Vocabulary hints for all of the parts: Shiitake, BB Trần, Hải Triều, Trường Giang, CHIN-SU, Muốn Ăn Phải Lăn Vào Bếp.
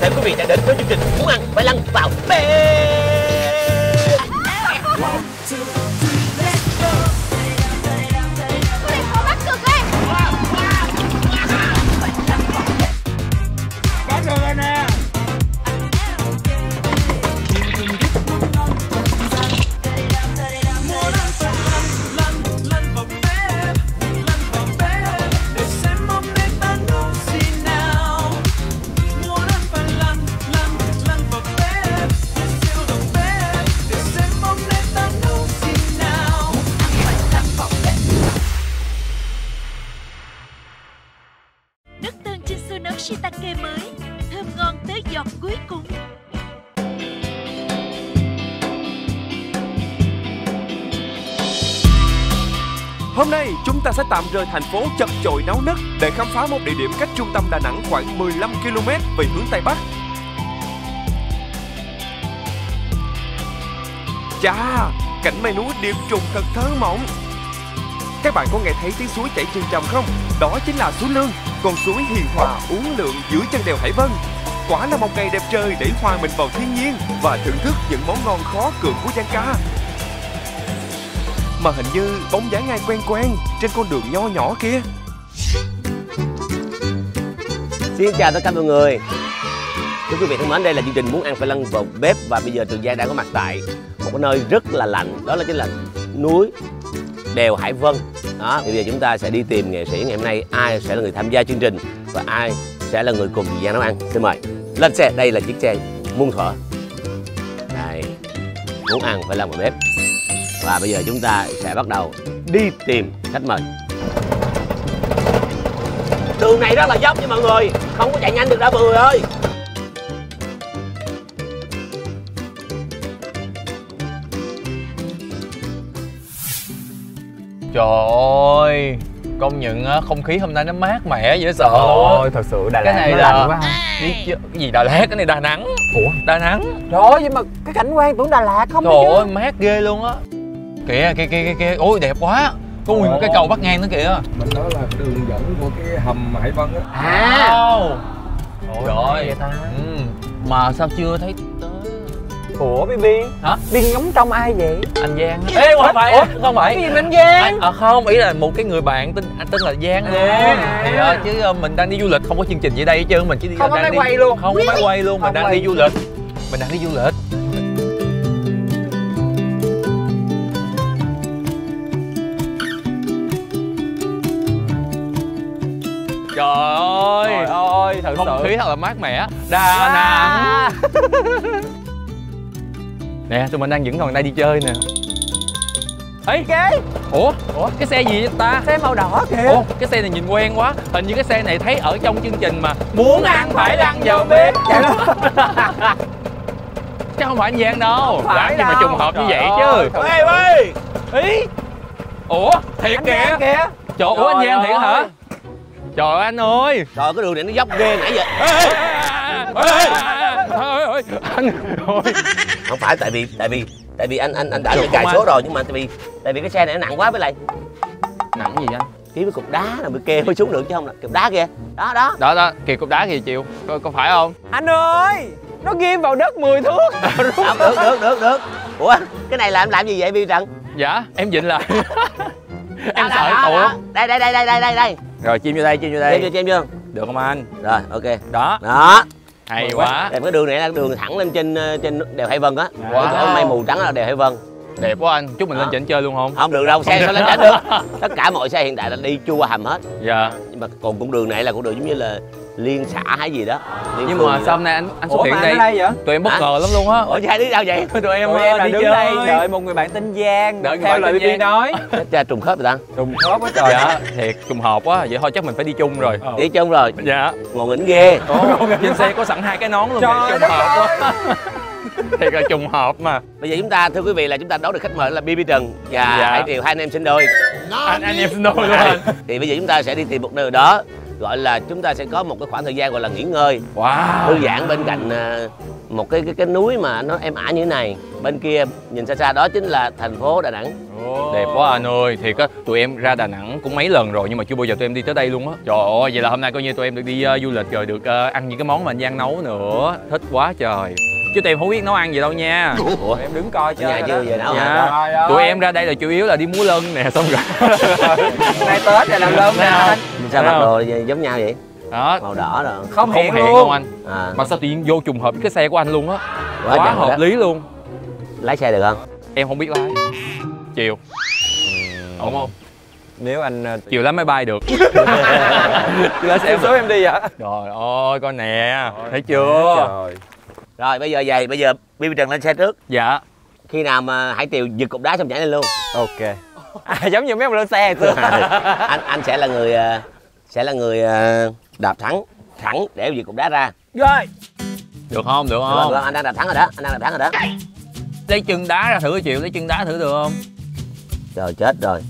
toàn thể quý vị đã đến với chương trình Muốn Ăn Phải Lăn Vào Bếp. Shiitake mới, thơm ngon tới giọt cuối cùng. Hôm nay chúng ta sẽ tạm rời thành phố chật chội náo nức để khám phá một địa điểm cách trung tâm Đà Nẵng khoảng 15 km về hướng Tây Bắc. Chà, cảnh mây núi điệp trùng thật thơ mộng. Các bạn có nghe thấy tiếng suối chảy chừng chầm không? Đó chính là suối Lương, con suối hiền hòa uốn lượn dưới chân đèo Hải Vân. Quả là một ngày đẹp trời để hòa mình vào thiên nhiên và thưởng thức những món ngon khó cưỡng của Giang Ca. Mà hình như bóng dáng ai quen quen trên con đường nho nhỏ kia. Xin chào tất cả mọi người. Thưa quý vị thân mến, đây là chương trình Muốn Ăn Phải Lăn Vào Bếp. Và bây giờ Trường Giang đang có mặt tại một cái nơi rất là lạnh. Đó là chính là núi đèo Hải Vân. Đó, bây giờ chúng ta sẽ đi tìm nghệ sĩ ngày hôm nay ai sẽ là người tham gia chương trình và ai sẽ là người cùng Giang nấu ăn. Xin mời lên xe. Đây là chiếc xe muôn thuở này, Muốn Ăn Phải Làm Vào Bếp. Và bây giờ chúng ta sẽ bắt đầu đi tìm khách mời. Đường này rất là dốc nha mọi người, không có chạy nhanh được đâu mọi người ơi. Trời ơi, công nhận không khí hôm nay nó mát mẻ dễ sợ. Ôi, thật sự Đà Nẵng nó lạnh quá. Cái gì Đà Lạt, cái này Đà Nẵng. Ủa? Đà Nẵng. Trời ơi, nhưng mà cái cảnh quan tưởng Đà Lạt không. Trời ơi, mát ghê luôn á. Kìa, kìa, ôi đẹp quá. Có nguyên một cái cầu Bắc ngang nữa kìa. Mình nói là đường dẫn của cái hầm Hải Vân á. À. Trời ơi. Mà sao chưa thấy tới? Ủa BB? Hả? Biên giống trong ai vậy? Anh Giang. Ê, không phải. Ủa, không phải. Cái gì mà anh Giang? Không, ý là một cái người bạn tên là Giang luôn. Thì chứ mình đang đi du lịch, không có chương trình gì đây hết trơn, mình chỉ đi không đang đi quay luôn. Không có máy quay luôn, mình đang đi du lịch. Mình đang đi du lịch. Trời ơi. Trời ơi, thật sự không khí thật là mát mẻ. Đà Nẵng. Nè, tụi mình đang vẫn còn đây đi chơi nè. Ấy cái Ủa, cái xe gì vậy ta? Xe màu đỏ kìa. Ủa, cái xe này nhìn quen quá. Hình như cái xe này thấy ở trong chương trình mà Muốn Ăn Phải Lăn Vào Bếp. Chắc không phải anh Giang đâu. Làm gì mà trùng hợp như vậy chứ. Ê ơi. Ý. Ủa, thiệt kìa. Trời ơi, anh Giang thiệt hả? Trời ơi anh ơi. Trời ơi, cái đường này nó dốc ghê nãy giờ. Ôi, anh ơi. Không phải tại vì anh đã được cài số rồi, nhưng mà tại vì cái xe này nó nặng quá. Với lại nặng gì vậy? Kiếm cái cục đá là mới kêu mới xuống được chứ không là cục đá kia. Đó kìa, cục đá kìa chịu. Có phải không? Anh ơi, nó ghim vào đất 10 thước. Được. Ủa, cái này là em làm gì vậy BB Trần? Dạ, em vịn lại. Em sợ tụi. Đây. Rồi chim vô đây. Chim vô. Được không anh? Rồi, ok. Đó. Hay quá. Đẹp. Cái đường này là đường thẳng lên trên đèo Hải Vân á. Wow. Mây mù trắng là đèo Hải Vân. Đẹp quá anh, chúc mình lên chỉnh chơi luôn không? Không được đâu, xe sao lên chỉnh được. Tất cả mọi xe hiện tại là đi chui qua hầm hết. Dạ. Nhưng mà còn cũng đường này là cũng đường giống như là liên xã hay gì đó. Nhưng mà sao hôm nay anh xuất hiện đây? Tụi em bất ngờ lắm luôn á. Ủa hai đứa sao vậy? Tụi em đi đứng chơi. Đây đợi một người bạn tên Giang. Đợi theo lời BB nói. Cha trùng khớp rồi ta. Trùng khớp quá trời. Dạ, thiệt trùng hợp quá. Vậy thôi chắc mình phải đi chung rồi. Đi chung rồi. Dạ. Ngồi nghỉnh ghê. Trên xe có sẵn hai cái nón luôn. Trùng hợp quá. Thiệt là trùng hợp mà. Bây giờ chúng ta, thưa quý vị, là chúng ta đón được khách mời là BB Trần và Hải Triều, hai anh em sinh đôi. Anh em sinh đôi luôn. Thì bây giờ chúng ta sẽ đi tìm một nơi đó gọi là chúng ta sẽ có một cái khoảng thời gian gọi là nghỉ ngơi, thư giãn bên cạnh một cái núi mà nó êm ả như thế này. Bên kia nhìn xa xa đó chính là thành phố Đà Nẵng. Đẹp quá anh ơi, thiệt á, tụi em ra Đà Nẵng cũng mấy lần rồi nhưng mà chưa bao giờ tụi em đi tới đây luôn á. Trời ơi, vậy là hôm nay coi như tụi em được đi du lịch rồi, được ăn những cái món mà anh Giang nấu nữa. Thích quá trời. Chứ tụi em không biết nấu ăn gì đâu nha. Ủa? Tụi em đứng coi chơi nhà chưa về nấu hả? Tụi em ra đây là chủ yếu là đi múa lân nè, xong rồi nay Tết là làm lân nè anh. Sao mặc đồ giống nhau vậy? Đó. Màu đỏ rồi. Không hẹn luôn anh. Mà sao tự nhiên vô trùng hợp với cái xe của anh luôn á. Quá hợp lý luôn. Lái xe được không? Em không biết lái. Chiều. Ổn không? Nếu anh chiều lái máy bay được. Lái xe số em đi hả? Trời ơi coi nè, thấy chưa? Trời. Rồi bây giờ vậy, bây giờ BB Trần lên xe trước. Dạ. Khi nào mà Hải Triều giật cục đá xong nhảy lên luôn. Ok. Giống như mấy ông lên xe xưa. Anh sẽ là người đạp thẳng để giật cục đá ra. Rồi. Được không? Được không? Được, anh đang đạp thẳng rồi đó, Lấy chân đá ra thử. Chịu lấy chân đá thử được không? Trời chết rồi.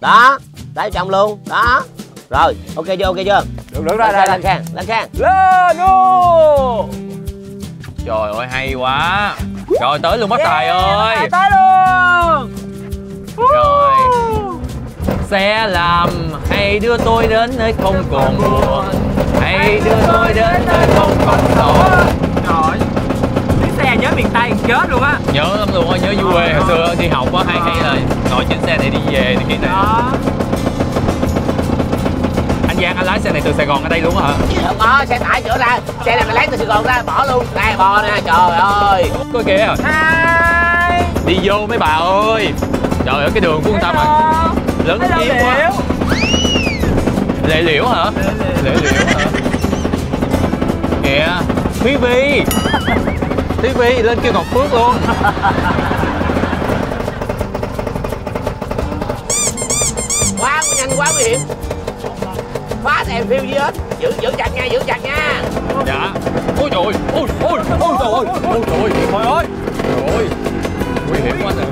Đó, đá trong luôn. Đó. Rồi, ok chưa? Được được ra đây. Lên sang. Lên luôn. Trời ơi hay quá. Rồi tới luôn bác Tài ơi. Tới luôn. Rồi. Xe làm hãy đưa tôi đến nơi không còn buồn. Hãy đưa tôi đến nơi không còn sầu. Trời. Nhớ miền Tây chết luôn á. Nhớ lắm luôn á, nhớ du quê hồi xưa đi học á, hay là ngồi trên xe này đi về thì kiểu này. Anh Giang anh lái xe này từ Sài Gòn ở đây luôn á hả? Không có, xe tải chở ra, xe này mình lấy từ Sài Gòn ra bỏ luôn. Đây bò nè, trời ơi. Coi kìa. Hi. Đi vô mấy bà ơi. Trời ơi cái đường của người ta mà lớn tiếng quá. Lệ Liễu hả? Lệ Liễu hả? Kìa, BB. TV lên kêu Ngọc Phước luôn. Quá nhanh, quá nguy hiểm. Phá đèn phiêu gì hết. Giữ chặt nha, Dạ. Ôi trời ơi. Ôi trời ơi. Trời ơi. Nguy hiểm quá nè.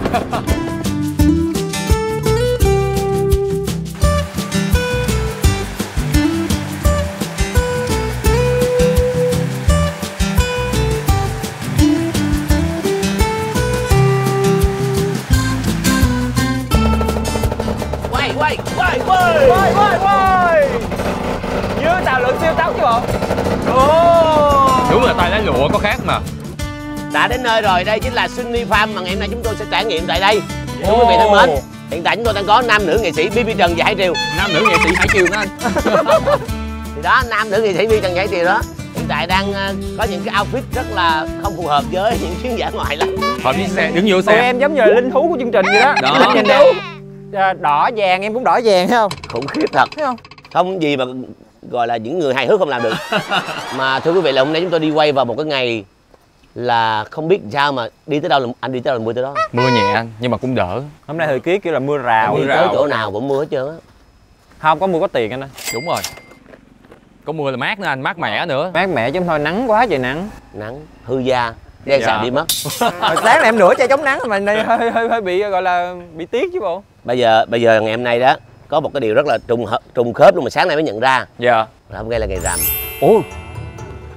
Quay như tàu lượng siêu tốc chứ bộ. Đúng là tài lái lụa có khác mà. Đã đến nơi rồi, đây chính là Sunny Farm mà ngày hôm nay chúng tôi sẽ trải nghiệm tại đây. Đúng quý vị thân mến, hiện tại chúng tôi đang có nam nữ nghệ sĩ BB Trần và Hải Triều. Nam nữ nghệ sĩ Hải Triều đó anh. Thì đó, nam nữ nghệ sĩ BB Trần và Hải Triều đó hiện tại đang có những cái outfit rất là không phù hợp với những chuyến giả ngoại lắm. Hợp với xe, đứng vô xe. Tụi em giống như là linh thú của chương trình vậy đó. Linh thú. Đỏ vàng, em cũng đỏ vàng thấy không? Khủng khiếp thật. Thấy không? Không gì mà gọi là những người hài hước không làm được. Mà thưa quý vị là hôm nay chúng tôi đi quay vào một cái ngày là không biết sao mà đi tới đâu là anh đi tới đâu là mưa tới đó. Mưa nhẹ anh nhưng mà cũng đỡ. Hôm nay thời tiết kiểu là mưa rào. Đi tới chỗ nào cũng mưa hết trơn á. Không có mưa có tiền anh ơi. Đúng rồi. Có mưa là mát nữa anh, mát mẻ nữa. Mát mẻ chứ không thôi nắng quá trời nắng. Nắng hư da. Đen sạm đi mất. Sáng em rửa che chống nắng mà này hơi bị gọi là bị tiếc chứ bộ. Bây giờ ngày hôm nay đó có một cái điều rất là trùng khớp luôn mà sáng nay mới nhận ra. Dạ. Hôm nay là ngày rằm. Ủa.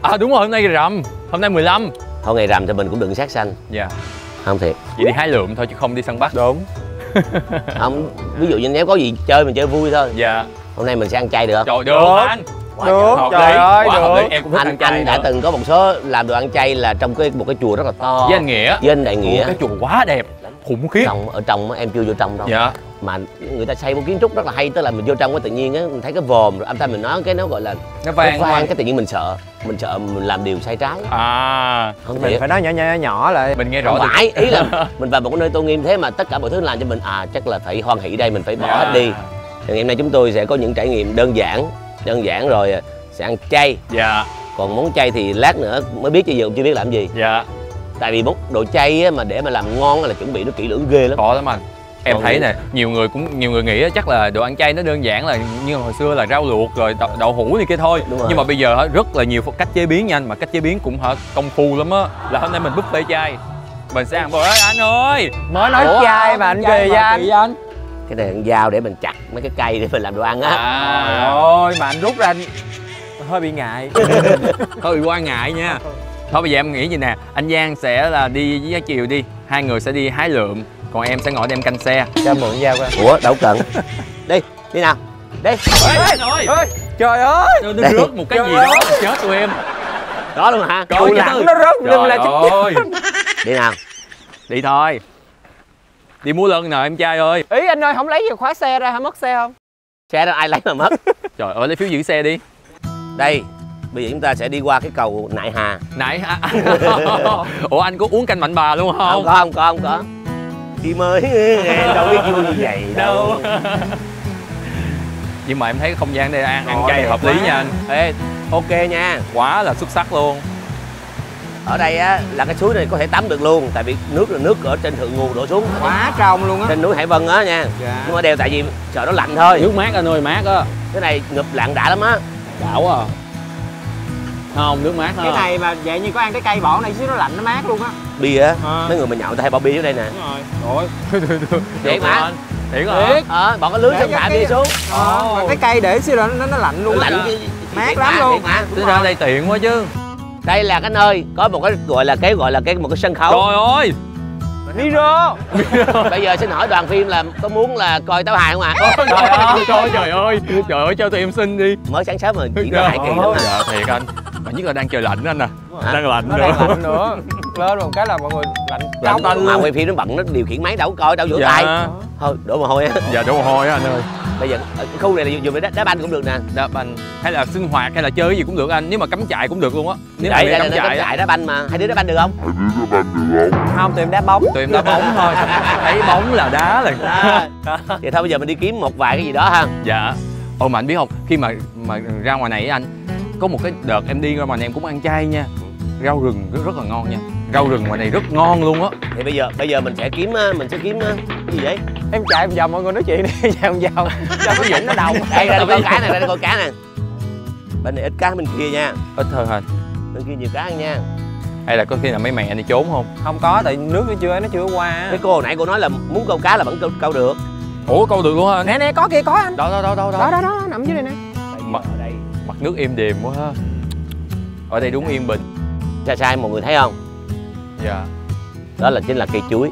À đúng rồi, hôm nay ngày rằm. Hôm nay 15. Thôi ngày rằm thì mình cũng đừng sát sanh. Dạ. Không thiệt. Vậy đi hái lượm thôi chứ không đi săn bắt. Đúng. Không, ví dụ như nếu có gì chơi mình chơi vui thôi. Dạ. Hôm nay mình sẽ ăn chay được không? Trời được anh. Được, trời ơi, được. Em cũng anh đã từng có một số làm đồ ăn chay là trong một cái chùa rất là to. Với anh Nghĩa. Với anh Đại Nghĩa. Cái chùa quá đẹp. Khủng khiếp. Ở trong em chưa vô trong đâu. Dạ. Mà người ta xây một kiến trúc rất là hay, tức là mình vô trong cái tự nhiên á mình thấy cái vòm rồi âm thanh mình nói cái nó gọi là nó vang cái tự nhiên mình sợ mình làm điều sai trái. À. Không mình phải nói nhỏ lại. Mình nghe rõ phải ý là mình vào một cái nơi tôn nghiêm thế mà tất cả mọi thứ làm cho mình chắc là phải hoan hỷ đây, mình phải bỏ hết đi. Thì ngày hôm nay chúng tôi sẽ có những trải nghiệm đơn giản rồi sẽ ăn chay. Dạ. Còn món chay thì lát nữa mới biết, chứ giờ cũng chưa biết làm gì. Dạ. Tại vì món đồ chay mà để mà làm ngon là chuẩn bị nó kỹ lưỡng ghê lắm. Khó lắm anh. Em thấy nè, nhiều người nghĩ chắc là đồ ăn chay nó đơn giản là như hồi xưa là rau luộc rồi đậu hũ này kia thôi. Nhưng mà bây giờ rất là nhiều cách chế biến nha anh, mà cách chế biến cũng công phu lắm á. Là hôm nay mình buffet chay. Mình sẽ ăn bò. Anh ơi, mới nói chay mà anh kỳ vậy anh. Cái này con dao để mình chặt mấy cái cây để mình làm đồ ăn á. Ôi mà anh rút ra anh hơi bị ngại. Hơi bị ngại nha. Thôi bây giờ em nghĩ gì nè, anh Giang sẽ là đi với Triều đi. Hai người sẽ đi hái lượm, còn em sẽ ngồi đem canh xe. Cho mượn dao coi. Ủa đâu cần. Đi, đi nào. Đi. Ê, trời ơi. Nó rớt một cái gì đó chết tụi em. Đó luôn hả? Coi lặng nó rớt nhưng là chết. Đi nào. Đi thôi. Đi mua lân nè em trai ơi. Ý anh ơi, không lấy chìa khóa xe ra hả? Mất xe không? Xe đó ai lấy mà mất. Trời ơi, lấy phiếu giữ xe đi. Đây, bây giờ chúng ta sẽ đi qua cái cầu Nại Hà. Nại Hà? Ủa anh có uống canh mạnh bà luôn không? Không có. Chị mới đâu biết vui như vậy đâu. Nhưng mà em thấy không gian đây ăn chay hợp lý nha anh. Ê, ok nha. Quá là xuất sắc luôn. Ở đây á là cái suối này có thể tắm được luôn, tại vì nước là nước ở trên thượng nguồn đổ xuống quá trong luôn á, trên núi Hải Vân á nha. Dạ. Nhưng mà đều tại vì trời nó lạnh thôi, nước mát anh ơi, mát á. Cái này ngập lặn đã lắm á. Đã quá à. Không, nước mát thôi. Cái này mà vậy như có ăn cái cây bỏ này xíu nó lạnh nó mát luôn á. Bia á, mấy người mà nhậu người ta hay bỏ bia ở đây nè. Đúng rồi. Thiệt mà. Thiệt hả? Bọn có lưới xong thả bia xuống. Cái cây để xíu rồi nó lạnh luôn. Lạnh mát lắm luôn. Tính ra đây tiện quá chứ. Đây là cái nơi có một cái gọi là một cái sân khấu. Trời ơi. Miro. Bây giờ xin hỏi đoàn phim là có muốn là coi táo hài không ạ? À? Trời ơi, cho tụi em xin đi. Mới sáng sớm mà chỉ táo hài kỳ lắm à. Dạ thiệt anh. Mà nhất là đang trời lạnh anh nè. À. Đang lạnh nữa. Lên một cái là mọi người lạnh tanh. Mà quay phim nó bận, nó điều khiển máy đâu có coi, đâu vỗ tay. Thôi đổ mồ hôi á. Dạ đổ mồ hôi á anh ơi. Bây giờ cái khu này là dùng để đá banh cũng được nè. Đá banh hay là sinh hoạt hay là chơi cái gì cũng được anh, nếu mà cắm trại cũng được luôn á. Nếu mà cắm trại đá banh mà. Hai đứa đá banh được không? Không, tụi em đá bóng. Tụi em đá bóng thôi. Thấy bóng là đá rồi. Vậy thôi bây giờ mình đi kiếm một vài cái gì đó ha. Dạ. Ồ mà anh biết không, khi mà ra ngoài này với anh, có một cái đợt em đi ra ngoài này em cũng ăn chay nha. Rau rừng rất là ngon nha. Rau rừng ngoài này rất ngon luôn á. Thì bây giờ mình sẽ kiếm cái gì vậy? Em chạy vòng mọi người nói chuyện đi, vòng. Cho cái dũng nó đồng. Đây ra coi cá nè, Bên này ít cá bên kia nha. Ít thôi hả? Bên kia nhiều cá hơn nha. Hay là có khi là mấy mẹ này trốn không? Không có, tại nước nó chưa qua. Cái cô hồi nãy cô nói là muốn câu cá là vẫn câu được. Ủa câu được luôn hả? Nè có kìa, có anh. Đó, nằm dưới đây nè. Mặt nước im đềm quá ha. Ở đây đúng yên bình. Sai mọi người thấy không? Dạ. Đó là chính là cây chuối.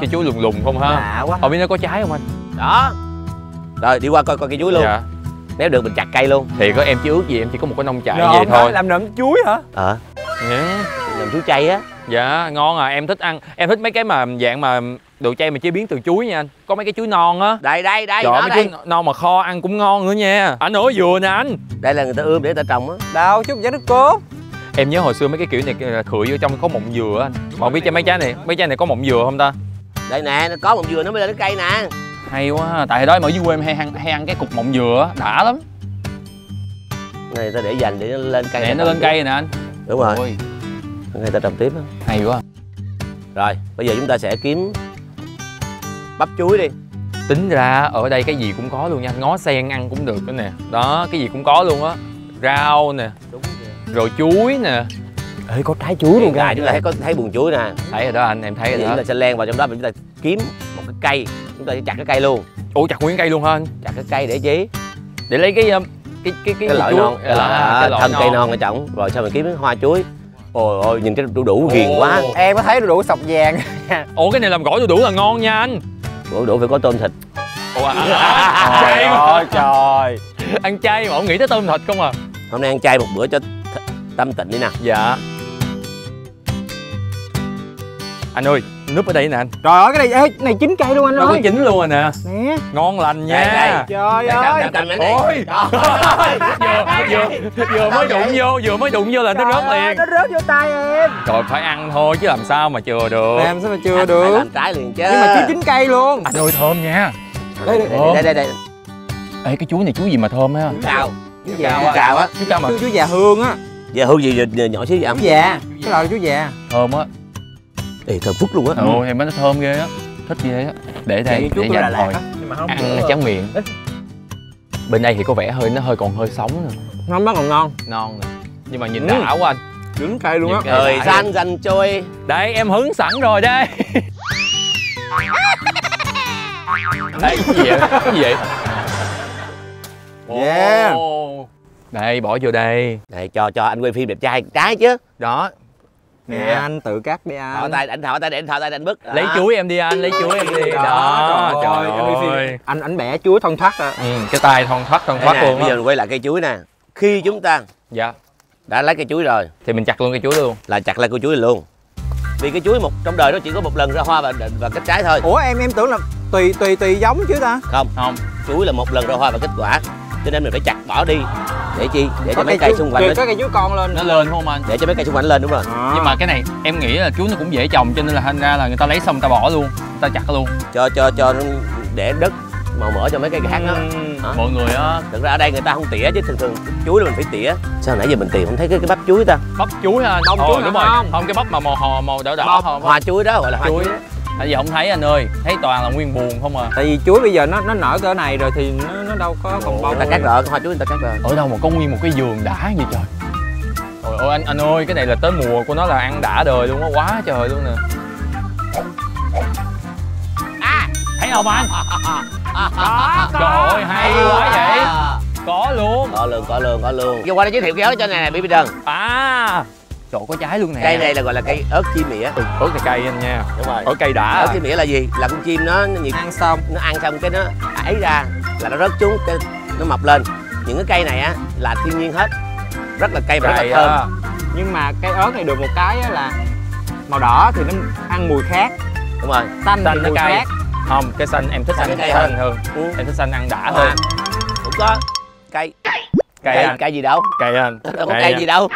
Cây chuối lùng lùng không ha? Không biết nó có trái không anh? Đó. Rồi đi qua coi cây chuối luôn. Dạ. Nếu được mình chặt cây luôn. Thì có em chứ ước gì em chỉ có một cái nông trại vậy thôi. Làm nấm chuối hả? Làm chuối chay á. Dạ ngon à, em thích ăn. Em thích mấy cái mà dạng mà đồ chay mà chế biến từ chuối nha anh. Có mấy cái chuối non á. Đây. Trời, mấy chuối non mà kho ăn cũng ngon nữa nha. Anh ơi vừa nè anh. Đây là người ta ươm để người ta trồng á. Đâu chút giá nước cốt. Em nhớ hồi xưa mấy cái kiểu này khựi vô trong có mọng dừa anh. Mà không biết cho mấy trái này có mọng dừa không ta? Đây nè, nó có mọng dừa nó mới lên cái cây nè. Hay quá, tại đó em ở dưới quê em hay ăn cái cục mọng dừa đã lắm. Này ta để dành để nó lên cây. Để nó lên cây nè anh. Đúng rồi. Ôi. Người ta trồng tiếp đó. Hay quá. Rồi, bây giờ chúng ta sẽ kiếm bắp chuối đi. Tính ra ở đây cái gì cũng có luôn nha, ngó sen ăn cũng được nữa nè. Đó, cái gì cũng có luôn á. Rau nè. Đúng. Rồi chuối nè. Ê, có trái chuối luôn kìa. Chúng ta thấy buồn chuối nè. Thấy rồi đó anh, em thấy rồi đó. Chúng ta sẽ len vào trong đó, chúng ta kiếm một cái cây. Chúng ta sẽ chặt cái cây luôn. Ủa chặt nguyên cây luôn hả anh? Chặt cái cây để chi? Để lấy cái loại non, thân cây non ở trỏng. Rồi sao mình kiếm hoa chuối. Ôi nhìn cái đu đủ ghiền quá. Em có thấy đu đủ sọc vàng. Ủa cái này làm gỏi đu đủ là ngon nha anh. Đu đủ phải có tôm thịt. Ôi trời. Ăn chay mà không nghĩ tới tôm thịt không à. Hôm nay ăn chay một bữa cho tâm tịnh đi nè. Dạ. Anh ơi, núp ở đây nè anh. Trời ơi, cái này chín cây luôn anh ơi. Nó có chín luôn rồi nè. Nè. Ngon lành nha. Trời ơi. Ôi. Vừa mới đụng vô là nó rớt liền. Nó rớt vô tay em. Trời phải ăn thôi chứ làm sao mà chừa được. Em sao mà chừa được. Làm trái liền chứ. Nhưng mà chứ chín cây luôn. Anh ơi thơm nha. Đây. Ê cái chuối này chuối gì mà thơm ha. Chuối cào á. Chuối cào mà. Chuối già hương á. Dạ hương gì nhỏ xíu vậy anh? Dạ. Cái loại chú già. Thơm á. Ê thơm phức luôn á. Ôi em nó thơm ghê á. Thích ghê á. Để đây để dành hồi. Ăn tráng miệng. Bên đây thì có vẻ nó còn hơi sống nè. Nó mới còn ngon. Non nè. Nhưng mà nhìn đã quá anh. Đứng cây luôn á. Trời xanh xanh trôi. Đây em hứng sẵn rồi đây. Đấy, cái gì vậy? Cái gì vậy? Yeah. Đây, bỏ vô đây. Đây, cho anh quay phim đẹp trai cái chứ. Đó. Nè, yeah. Anh tự cắt đi anh. Thọ tay để anh bứt. Lấy chuối em đi anh, lấy chuối em đi. Đó, trời ơi. Anh bẻ chuối thon thoắt à. Ừ, cái tay thon thoắt luôn. Bây giờ quay lại cây chuối nè. Khi chúng ta dạ đã lấy cây chuối rồi thì mình chặt luôn cây chuối luôn. Là chặt lại cây chuối luôn. Vì cái chuối trong đời nó chỉ có một lần ra hoa và kết trái thôi. Ủa em tưởng là tùy giống chứ ta. Không, chuối là một lần ra hoa và kết quả. Cho nên mình phải chặt bỏ đi. Để chi? Để có cho mấy cây xung quanh lên. Có cây chuối con lên. Nó lên không anh? Để cho mấy cây xung quanh lên đúng rồi. À. Nhưng mà cái này em nghĩ là chuối nó cũng dễ trồng cho nên là thành ra là người ta lấy xong người ta bỏ luôn, người ta chặt luôn. Cho để đất màu mỡ cho mấy cây khác đó. Hả? Mọi người á, thực ra ở đây người ta không tỉa chứ thường chuối là mình phải tỉa. Sao nãy giờ mình tìm không thấy cái bắp chuối ta? Bắp chuối ha, bông chuối đúng rồi. Không, cái bắp mà màu đỏ không? Hoa chuối đó gọi là hoa chuối. Tại vì không thấy anh ơi, thấy toàn là nguyên buồn không à. Tại vì chuối bây giờ nó nở cỡ này rồi thì nó đâu có còn bông. Người ta cắt rồi, hoa chuối người ta cắt rồi. Ở đâu mà có nguyên một cái vườn đã như trời. Trời ơi anh ơi, cái này là tới mùa của nó là ăn đã đời luôn á, quá trời luôn nè. À, thấy không anh? Đó, trời ơi hay quá vậy. Có luôn. Vô qua đây giới thiệu cái ớt cho này nè, BB Trần. À. Trời có trái luôn nè. Cây này là gọi là cây ớt chim mỉa. Ừ, ớt là cây anh nha. Đúng rồi. Ớt cây đã. Ớt chim mỉa là gì? Là con chim nó ăn xong cái nó ấy ra là nó rớt xuống cái nó mọc lên. Những cái cây này á là thiên nhiên hết. Rất là cây và rất là thơm. Nhưng mà cây ớt này được một cái á là màu đỏ thì nó ăn mùi khác. Đúng rồi. Xanh thì mùi khác. Không, cái xanh em thích xanh hơn. Em thích xanh ăn đã hơn. Cũng có cây gì đâu? Cây anh. Đâu có cây gì đâu.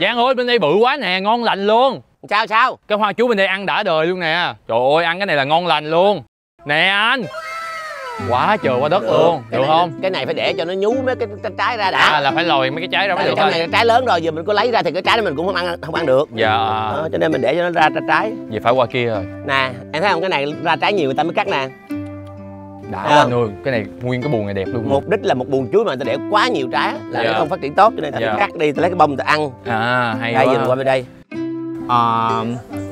Giang ơi, bên đây bự quá nè, ngon lành luôn. Sao? Cái hoa chuối bên đây ăn đã đời luôn nè. Trời ơi, ăn cái này là ngon lành luôn. Nè anh. Quá trời quá đất luôn, được không? Cái này phải để cho nó nhú mấy cái trái ra đã. À, là phải lòi mấy cái trái ra mới được. Trong này trái lớn rồi, giờ mình có lấy ra thì cái trái đó mình cũng không ăn được. Dạ. Cho nên mình để cho nó ra trái. Vậy phải qua kia rồi. Nè, em thấy không, cái này ra trái nhiều người ta mới cắt nè. Đã anh ơi, cái này nguyên cái buồng này đẹp luôn. Mục đích là một buồng chuối mà người ta để quá nhiều trái là nó không phát triển tốt cho nên ta phải cắt đi, ta lấy cái bông ta ăn. À hay quá. Đây dừng qua bên đây.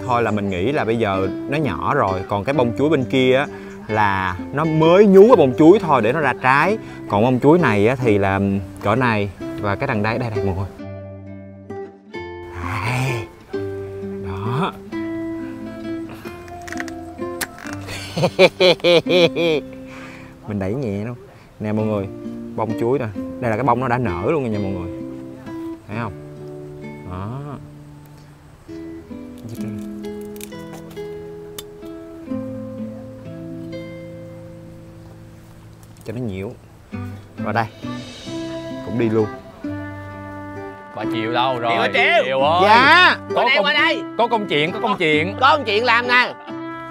Thôi là mình nghĩ là bây giờ nó nhỏ rồi, còn cái bông chuối bên kia á là nó mới nhú cái bông chuối thôi để nó ra trái. Còn bông chuối này á thì là cỡ này và cái đằng đây đây mọi người. Đó. Mình đẩy nhẹ luôn nè mọi người, bông chuối nè, đây là cái bông nó đã nở luôn rồi nha mọi người, thấy không? Đó. Cho nó nhiễu rồi đây cũng đi luôn. Bà Triều đâu rồi? Triều ơi. Dạ. Có công chuyện làm nè.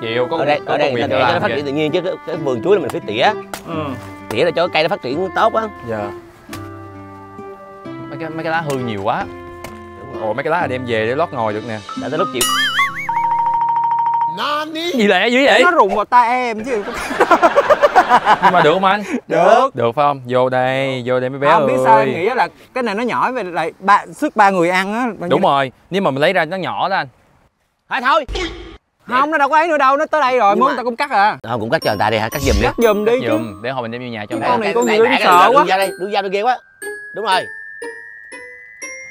Chiều có ở đây là để nó phát triển tự nhiên chứ cái vườn chuối là mình phải tỉa. Tỉa để cho cái cây nó phát triển tốt á. Dạ. Mấy cái lá hư nhiều quá. Ồ mấy cái lá là đem về để lót ngồi được nè. Đã tới lúc chịu. Gì lẹ dữ vậy? Nó rụng vào tay em chứ. Nhưng mà được không anh? Được phải không? Vô đây mấy bé ơi. Không biết sao em nghĩ là cái này nó nhỏ về lại sức ba người ăn á. Đúng rồi. Nếu mà mình lấy ra nó nhỏ đó anh. Thôi. Không, nó đâu có ấy nữa đâu, nó tới đây rồi, muốn ta cũng cắt à. Không, cũng cắt cho người ta đi hả? Cắt giùm đi chứ. Để hồi mình đem vô nhà cho người ta. Con này con nhiều sợ quá. Đưa dao kia quá. Đúng rồi.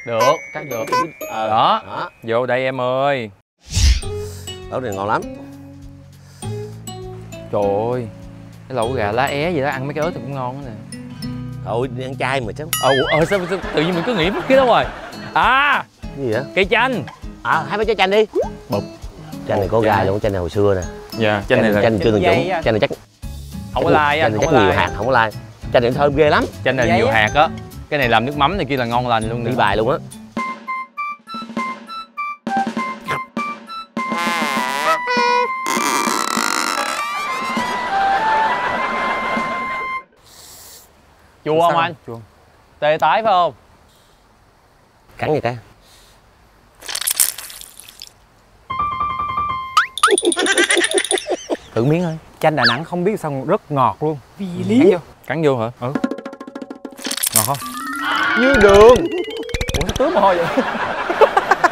Được, cắt được. Đó. Vô đây em ơi. Ớt này ngon lắm. Trời ơi. Cái lẩu gà lá é gì đó, ăn mấy cái ớt thì cũng ngon quá nè. Thôi, ăn chay mà chứ. Sao tự nhiên mình cứ nghĩ mất cái đó rồi. À. Cái gì vậy? Cây chanh. À, hai bé trái chanh đi. Bụp. Chanh này có gai luôn, chanh này hồi xưa nè. Dạ, chanh này là chanh chưa từng trúng. Chanh này chắc không có lai á, chắc nhiều hạt, không có lai. Chanh này thơm ghê lắm. Chanh này nhiều hạt á. Cái này làm nước mắm này kia là ngon lành luôn, đi bài luôn á. Chua không anh? Chua. Tê tái phải không? Cắn gì ta? Tự miếng thôi. Chanh Đà Nẵng không biết sao rất ngọt luôn. Vì lý. Cắn vô hả? Ừ. Ngọt không? Như đường. Ủa nó tứa mồ hôi vậy?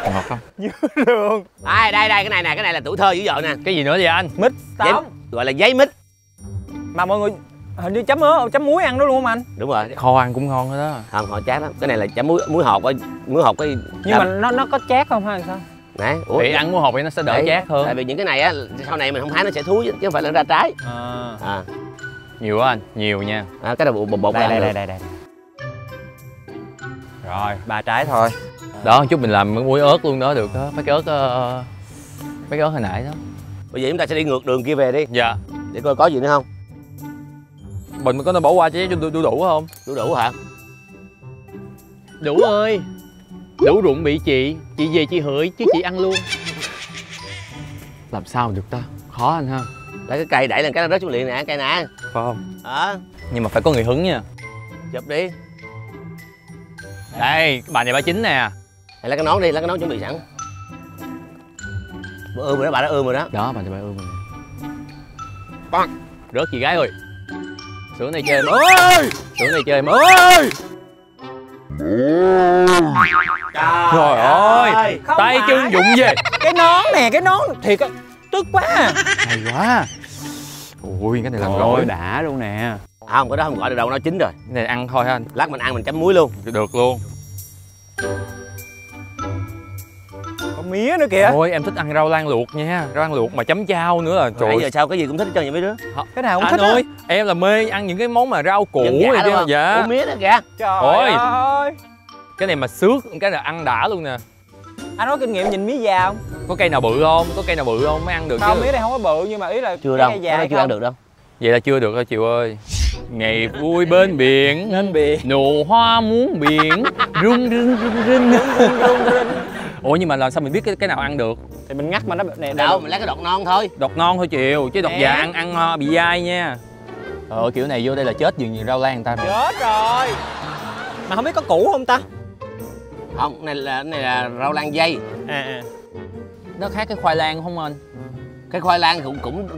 Ngọt không? Nhớ đường. À, đây đây, cái này nè, cái này là tuổi thơ dữ dội nè. Cái gì nữa vậy anh? Mít giấy, gọi là giấy mít. Mà mọi người hình như chấm ớt, chấm muối ăn đó luôn không anh? Đúng rồi. Kho ăn cũng ngon đó. Không, họ chát lắm. Cái này là chấm muối hột á, muối hột cái. Nhưng mà nó có chát không hay sao? Nè, ủa thì ăn muối hột thì nó sẽ đỡ chát hơn. Tại vì những cái này á sau này mình không thấy nó sẽ thúi chứ không phải là ra trái. Nhiều quá anh, nhiều nha. Cái này bột đây. Rồi, 3 trái thôi. Đó, chút mình làm muối ớt luôn đó được đó, mấy cái ớt hồi nãy đó. Bây giờ chúng ta sẽ đi ngược đường kia về đi. Dạ. Để coi có gì nữa không. Bình có nên bỏ qua chứ đu đủ không? Đu đủ hả? Đủ ơi, đủ ruộng bị chị về chị hửi chứ chị ăn luôn. Làm sao được ta? Khó anh ha. Lấy cái cây đẩy lên cái nó rớt xuống liền nè, cây nè. Không. Đó. Nhưng mà phải có người hứng nha. Chụp đi. Đây, cái bà này 39 nè. Lấy cái nón đi, lấy cái nón chuẩn bị sẵn. Ươm rồi đó, bà đã ươm rồi đó. Đó, bà này bà ươm rồi. Băng. Rớt chị gái ơi. Sữa này chơi em ơi. Sữa này chơi em ơi. Trời ơi, tay chân dụng về. Cái nón nè, cái nón thiệt á. Tức quá à. Hay quá. Ui, cái này làm rồi đã luôn nè. Không, cái đó không gọi được đâu, nó chín rồi. Cái này ăn thôi hả anh? Lát mình ăn mình chấm muối luôn. Được luôn. Có mía nữa kìa. Ôi em thích ăn rau lan luộc nha. Rau lan luộc mà chấm chao nữa là trời. Nãy giờ sao cái gì cũng thích hết trơn vậy mấy đứa? Cái nào cũng thích ơi. Em là mê ăn những cái món mà rau củ vậy chứ. Dạ. Có mía nữa kìa. Trời ơi. Cái này mà xước cái là ăn đã luôn nè. Anh có kinh nghiệm nhìn mía già không? Có cây nào bự không? Có cây nào bự không mới ăn được chứ? Không, mía đây không có bự nhưng mà ý là chưa đâu, chưa ăn được đâu. Vậy là chưa được đâu Triều ơi. Ngày vui bên biển, nụ hoa muôn biển, rung rinh rung rinh. Ủa nhưng mà làm sao mình biết cái nào ăn được? Thì mình ngắt mà nó nè. Đâu, mình lấy cái đọt non thôi. Đọt non thôi Triều, chứ đọt già ăn bị dai nha. Kiểu này vô đây là chết dường như rau lan người ta rồi. Chết rồi. Mà không biết có củ không ta? Không, này là rau lan dây. Nó khác cái khoai lang không anh? Cái khoai lang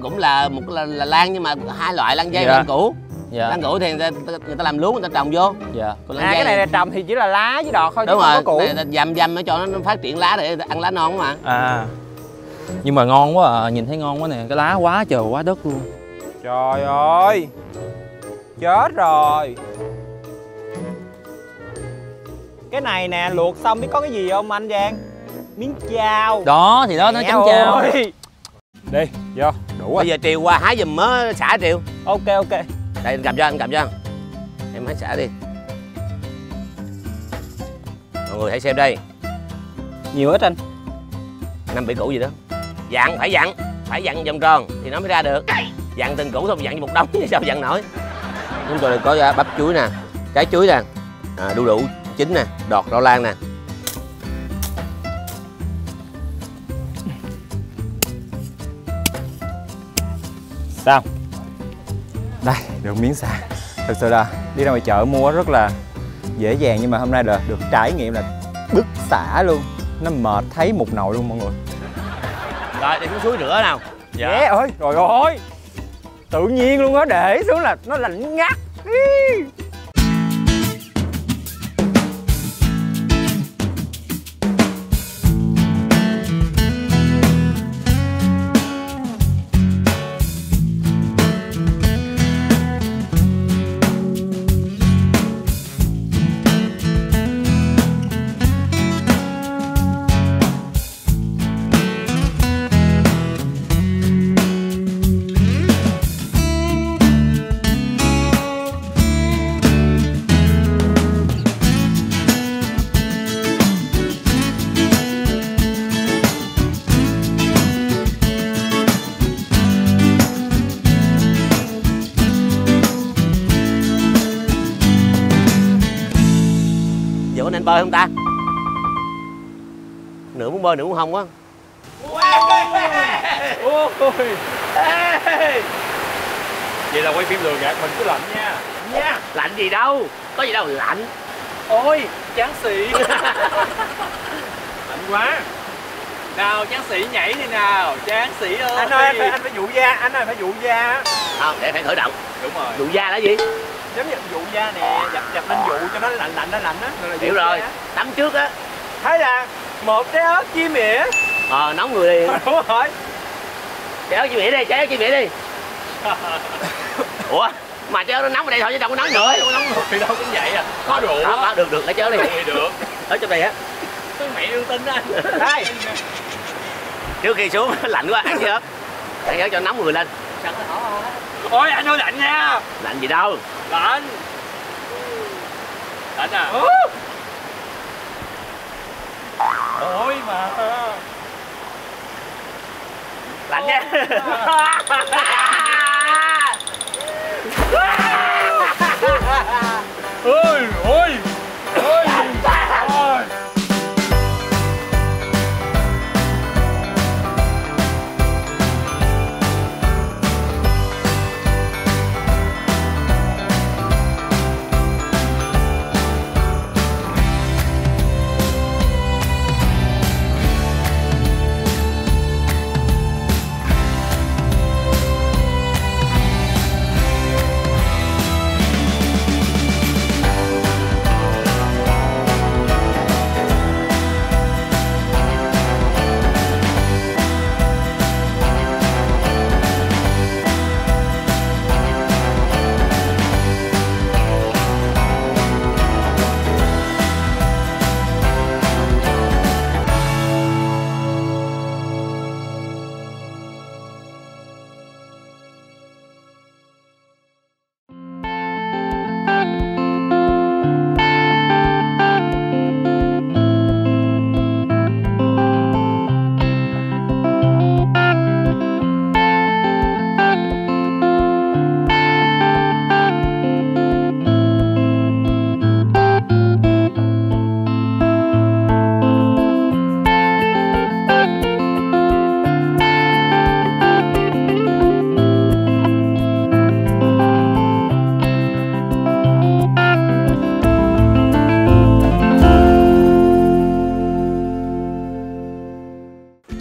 cũng là một là lan nhưng mà hai loại lan dây và lan củ. Dạ. Lan củ thì người ta làm lúa người ta trồng vô. Dạ. Cái này là trồng thì chỉ là lá với đọt thôi. Đúng chứ rồi, không có củ. Này là dầm để cho nó phát triển lá để ăn lá non mà. Nhưng mà ngon quá à, nhìn thấy ngon quá nè, cái lá quá trời quá đất luôn. Trời ơi. Chết rồi. Cái này nè luộc xong biết có cái gì không anh Giang? Miếng chao. Đó thì đó nó chấm chao. Đi, vô, đủ rồi. Bây giờ Triều qua hái giùm mới xả Triều. Ok. Đây anh cầm cho, em hái xả đi. Mọi người hãy xem đây. Nhiều ít anh? 5 bể củ gì đó. Dặn, phải dặn vòng tròn thì nó mới ra được. Dặn từng củ không dặn như một đống sao dặn nổi. Chúng tôi có bắp chuối nè, trái chuối nè, đu đủ chín nè, đọt rau lan nè. Sao? Đây, được miếng xà. Thực sự là đi ra ngoài chợ mua rất là dễ dàng nhưng mà hôm nay là được trải nghiệm là bứt xả luôn. Nó mệt thấy một nồi luôn mọi người. Rồi, để xuống suối nữa nào. Dạ ơi, rồi ôi. Tự nhiên luôn á, để xuống là nó lạnh ngắt. Bơi không ta? Nửa muốn bơi nửa muốn không á. Vậy là quay phim lừa gạt mình cứ lạnh nha. Lạnh gì đâu, có gì đâu lạnh. Ôi chán sĩ. Lạnh quá. Nào chán sĩ nhảy đi nào, chán sĩ ơi. Anh ơi anh phải dụ da, Không, để phải khởi động. Đúng rồi. Dụ da là gì? Giống như dụ da nè, dập lên dụ cho nó lạnh á. Hiểu rồi, tắm trước á. Thế là một trái ớt chia mỉa. Nóng người đi. Đúng rồi. Trái ớt chia mỉa đi, trái ớt chia mỉa đi. Ủa? Mà trái ớt nó nóng ở đây thôi chứ đâu có nóng nữa. Không nóng người đâu cũng vậy à. Có đủ đó. Được, được, để chớ đi. Được. Ở trong này á. Cái mẹ đương tin đó anh. Đây. Trước khi xuống lạnh quá ăn trái ớt. Trái ớt cho nóng người lên. Ôi anh ơi lạnh nha. Lạnh gì đâu. Lạnh. Lạnh à. Ôi mà. Lạnh nha. Ôi ôi. Ôi.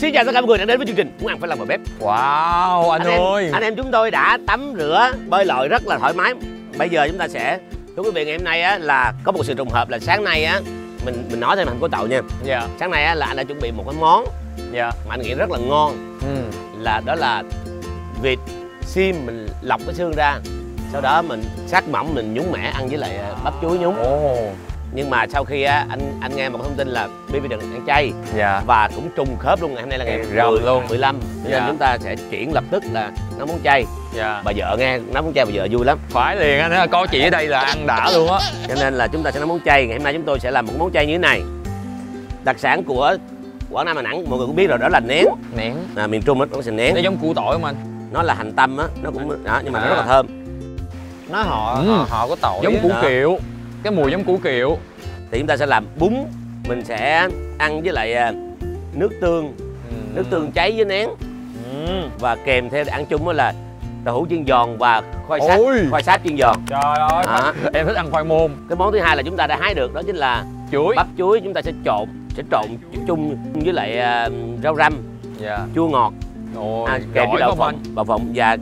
Xin chào tất cả mọi người đã đến với chương trình Muốn Ăn Phải Làm Vào Bếp. Wow anh em chúng tôi đã tắm rửa bơi lội rất là thoải mái. Bây giờ chúng ta sẽ, thưa quý vị, ngày hôm nay á, là có một sự trùng hợp là sáng nay á mình nói thêm màn của Tậu nha. Dạ. Sáng nay á, là anh đã chuẩn bị một cái món mà anh nghĩ rất là ngon. Là đó là vịt sim mình lọc cái xương ra, sau đó mình sát mỏng mình nhúng mẻ ăn với lại bắp chuối nhúng. Nhưng mà sau khi á, anh nghe một thông tin là BB Trần ăn chay. Dạ. Và cũng trùng khớp luôn, ngày hôm nay là ngày 15 nên chúng ta sẽ chuyển lập tức là nấu món chay. Dạ. Bà vợ nghe nấu món chay bà vợ vui lắm. Phải liền á, có chị ở đây là ăn đã luôn á. Cho nên là chúng ta sẽ nấu món chay. Ngày hôm nay chúng tôi sẽ làm một món chay như thế này. Đặc sản của Quảng Nam, Đà Nẵng mọi người cũng biết rồi, đó là nén. Nén. Miền Trung nó sẽ nén. Nó giống củ tỏi không anh? Nó là hành tăm á, nó cũng đó, nhưng mà nó rất là thơm. Nó họ có tỏi giống củ kiệu. Cái mùi giống củ kiệu. Thì chúng ta sẽ làm bún. Mình sẽ ăn với lại nước tương. Nước tương cháy với nén. Và kèm theo ăn chung đó là đậu hũ chiên giòn và khoai sáp. Khoai sáp chiên giòn. Trời ơi em thích ăn khoai môn. Cái món thứ hai là chúng ta đã hái được, đó chính là chuối. Bắp chuối chúng ta sẽ trộn chung với lại rau răm. Chua ngọt. Kèm với đậu phộng. Đậu phộng và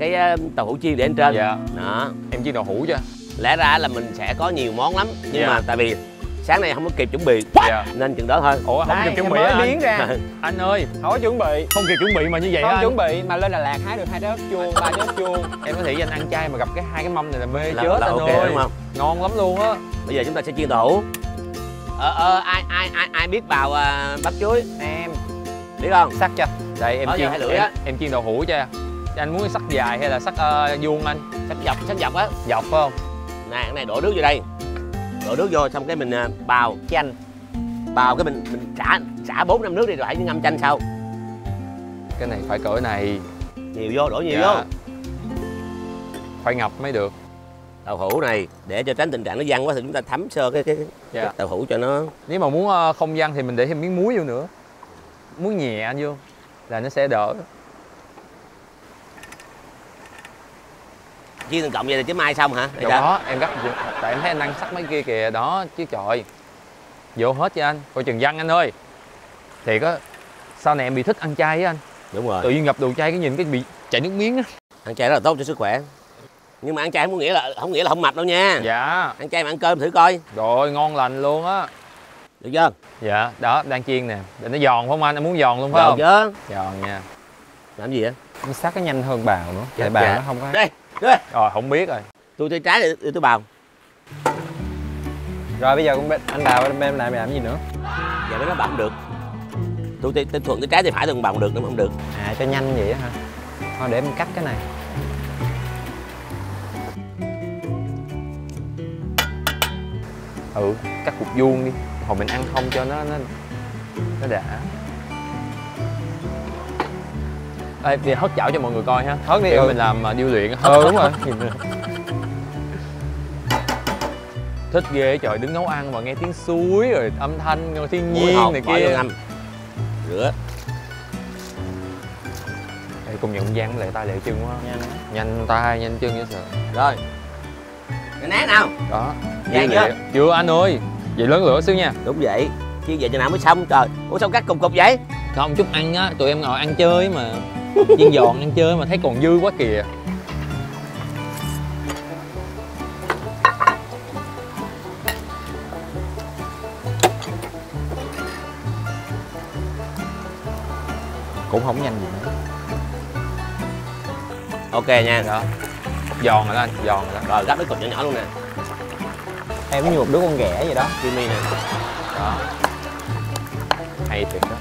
cái đậu hũ chiên để lên trên. Đó. Em chiên đậu hũ chưa? Lẽ ra là mình sẽ có nhiều món lắm, nhưng mà tại vì sáng nay không có kịp chuẩn bị nên chừng đó thôi. Ủa không kịp chuẩn bị mới biến ra. Anh ơi, không có chuẩn bị. Không kịp chuẩn bị mà như vậy. Không chuẩn bị mà lên Đà Lạt hái được 2 trái ớt chuông, 3 trái ớt chuông. Em có thể anh ăn chay mà gặp cái 2 cái mâm này là mê chết anh ơi. Ngon lắm luôn á. Bây giờ chúng ta sẽ chiên đậu. Ai biết bào bắp chuối? Em. Biết không? Sắc chưa? Đây em chiên em chiên đậu hũ cho. Anh muốn sắc dài hay là sắc vuông anh? Sắc dọc á. Dọc phải không? Nè, cái này đổ nước vô đây. Đổ nước vô xong cái mình bào chanh. Bào cái mình xả 4-5 nước đi rồi hãy ngâm chanh sau. Cái này phải cỡ này. Nhiều vô, đổ nhiều vô. Phải ngập mới được. Đậu hũ này để cho tránh tình trạng nó văng quá thì chúng ta thấm sơ cái đậu hũ cho nó. Nếu mà muốn không văng thì mình để thêm miếng muối vô nữa. Muối nhẹ vô là nó sẽ đỡ. Chiên tổng cộng vậy là chứ mai xong hả? Đúng đó, em gấp, tại em thấy anh ăn sắc mấy kia kìa đó chứ trời. Vô hết cho anh, coi chừng văng anh ơi. Thiệt á, sau này em bị thích ăn chay á anh. Đúng rồi. Tự nhiên gặp đồ chay cái nhìn cái bị chảy nước miếng á. Ăn chay rất là tốt cho sức khỏe. Nhưng mà ăn chay không nghĩa là không mập đâu nha. Dạ. Ăn chay mà ăn cơm thử coi. Rồi ngon lành luôn á. Được chưa? Dạ, đó, đang chiên nè. Để nó giòn phải không anh? Em muốn giòn luôn phải không? Chứ. Giòn nha. Làm gì vậy? Nó sắc nó nhanh hơn bào nữa. Tại bào nó không có. Đi, đi. Rồi, không biết rồi. Tôi chơi trái để tôi bào. Rồi bây giờ cũng anh bào em lại làm gì nữa? Giờ mới nó bào không được. Tôi thuận tới trái thì phải thuận bào được, nó không được. À, cho nhanh vậy hả? Thôi để em cắt cái này. Ừ, cắt cục vuông đi. Hồi mình ăn không cho nó đã. Ê, thì hớt chảo cho mọi người coi ha. Hớt đi. Ừ. Mình làm điêu luyện. Ừ, đúng rồi. Thích ghê trời, đứng nấu ăn mà nghe tiếng suối rồi âm thanh thiên nhiên hồn, này kia. Rửa. Ê, công nhận Giang lẹ tay lẹ chân quá. Nhanh tay, nhanh chân vậy sợ. Rồi. Cái nát nào? Đó. Giang chưa? Chưa anh ơi. Vậy lớn lửa xíu nha. Đúng vậy. Chứ vậy cho nào mới xong trời. Ủa sao cắt cục cục vậy? Không, chút ăn á, tụi em ngồi ăn chơi mà. Chiên giòn ăn chơi mà thấy còn dư quá kìa. Cũng không nhanh gì nữa. Ok nha. Đó. Giòn rồi đó anh, giòn rồi đó. Rồi, cắt mấy cục nhỏ nhỏ luôn nè. Em cũng như một đứa con ghẻ vậy đó. Jimmy nè. Đó. Hay thiệt đó.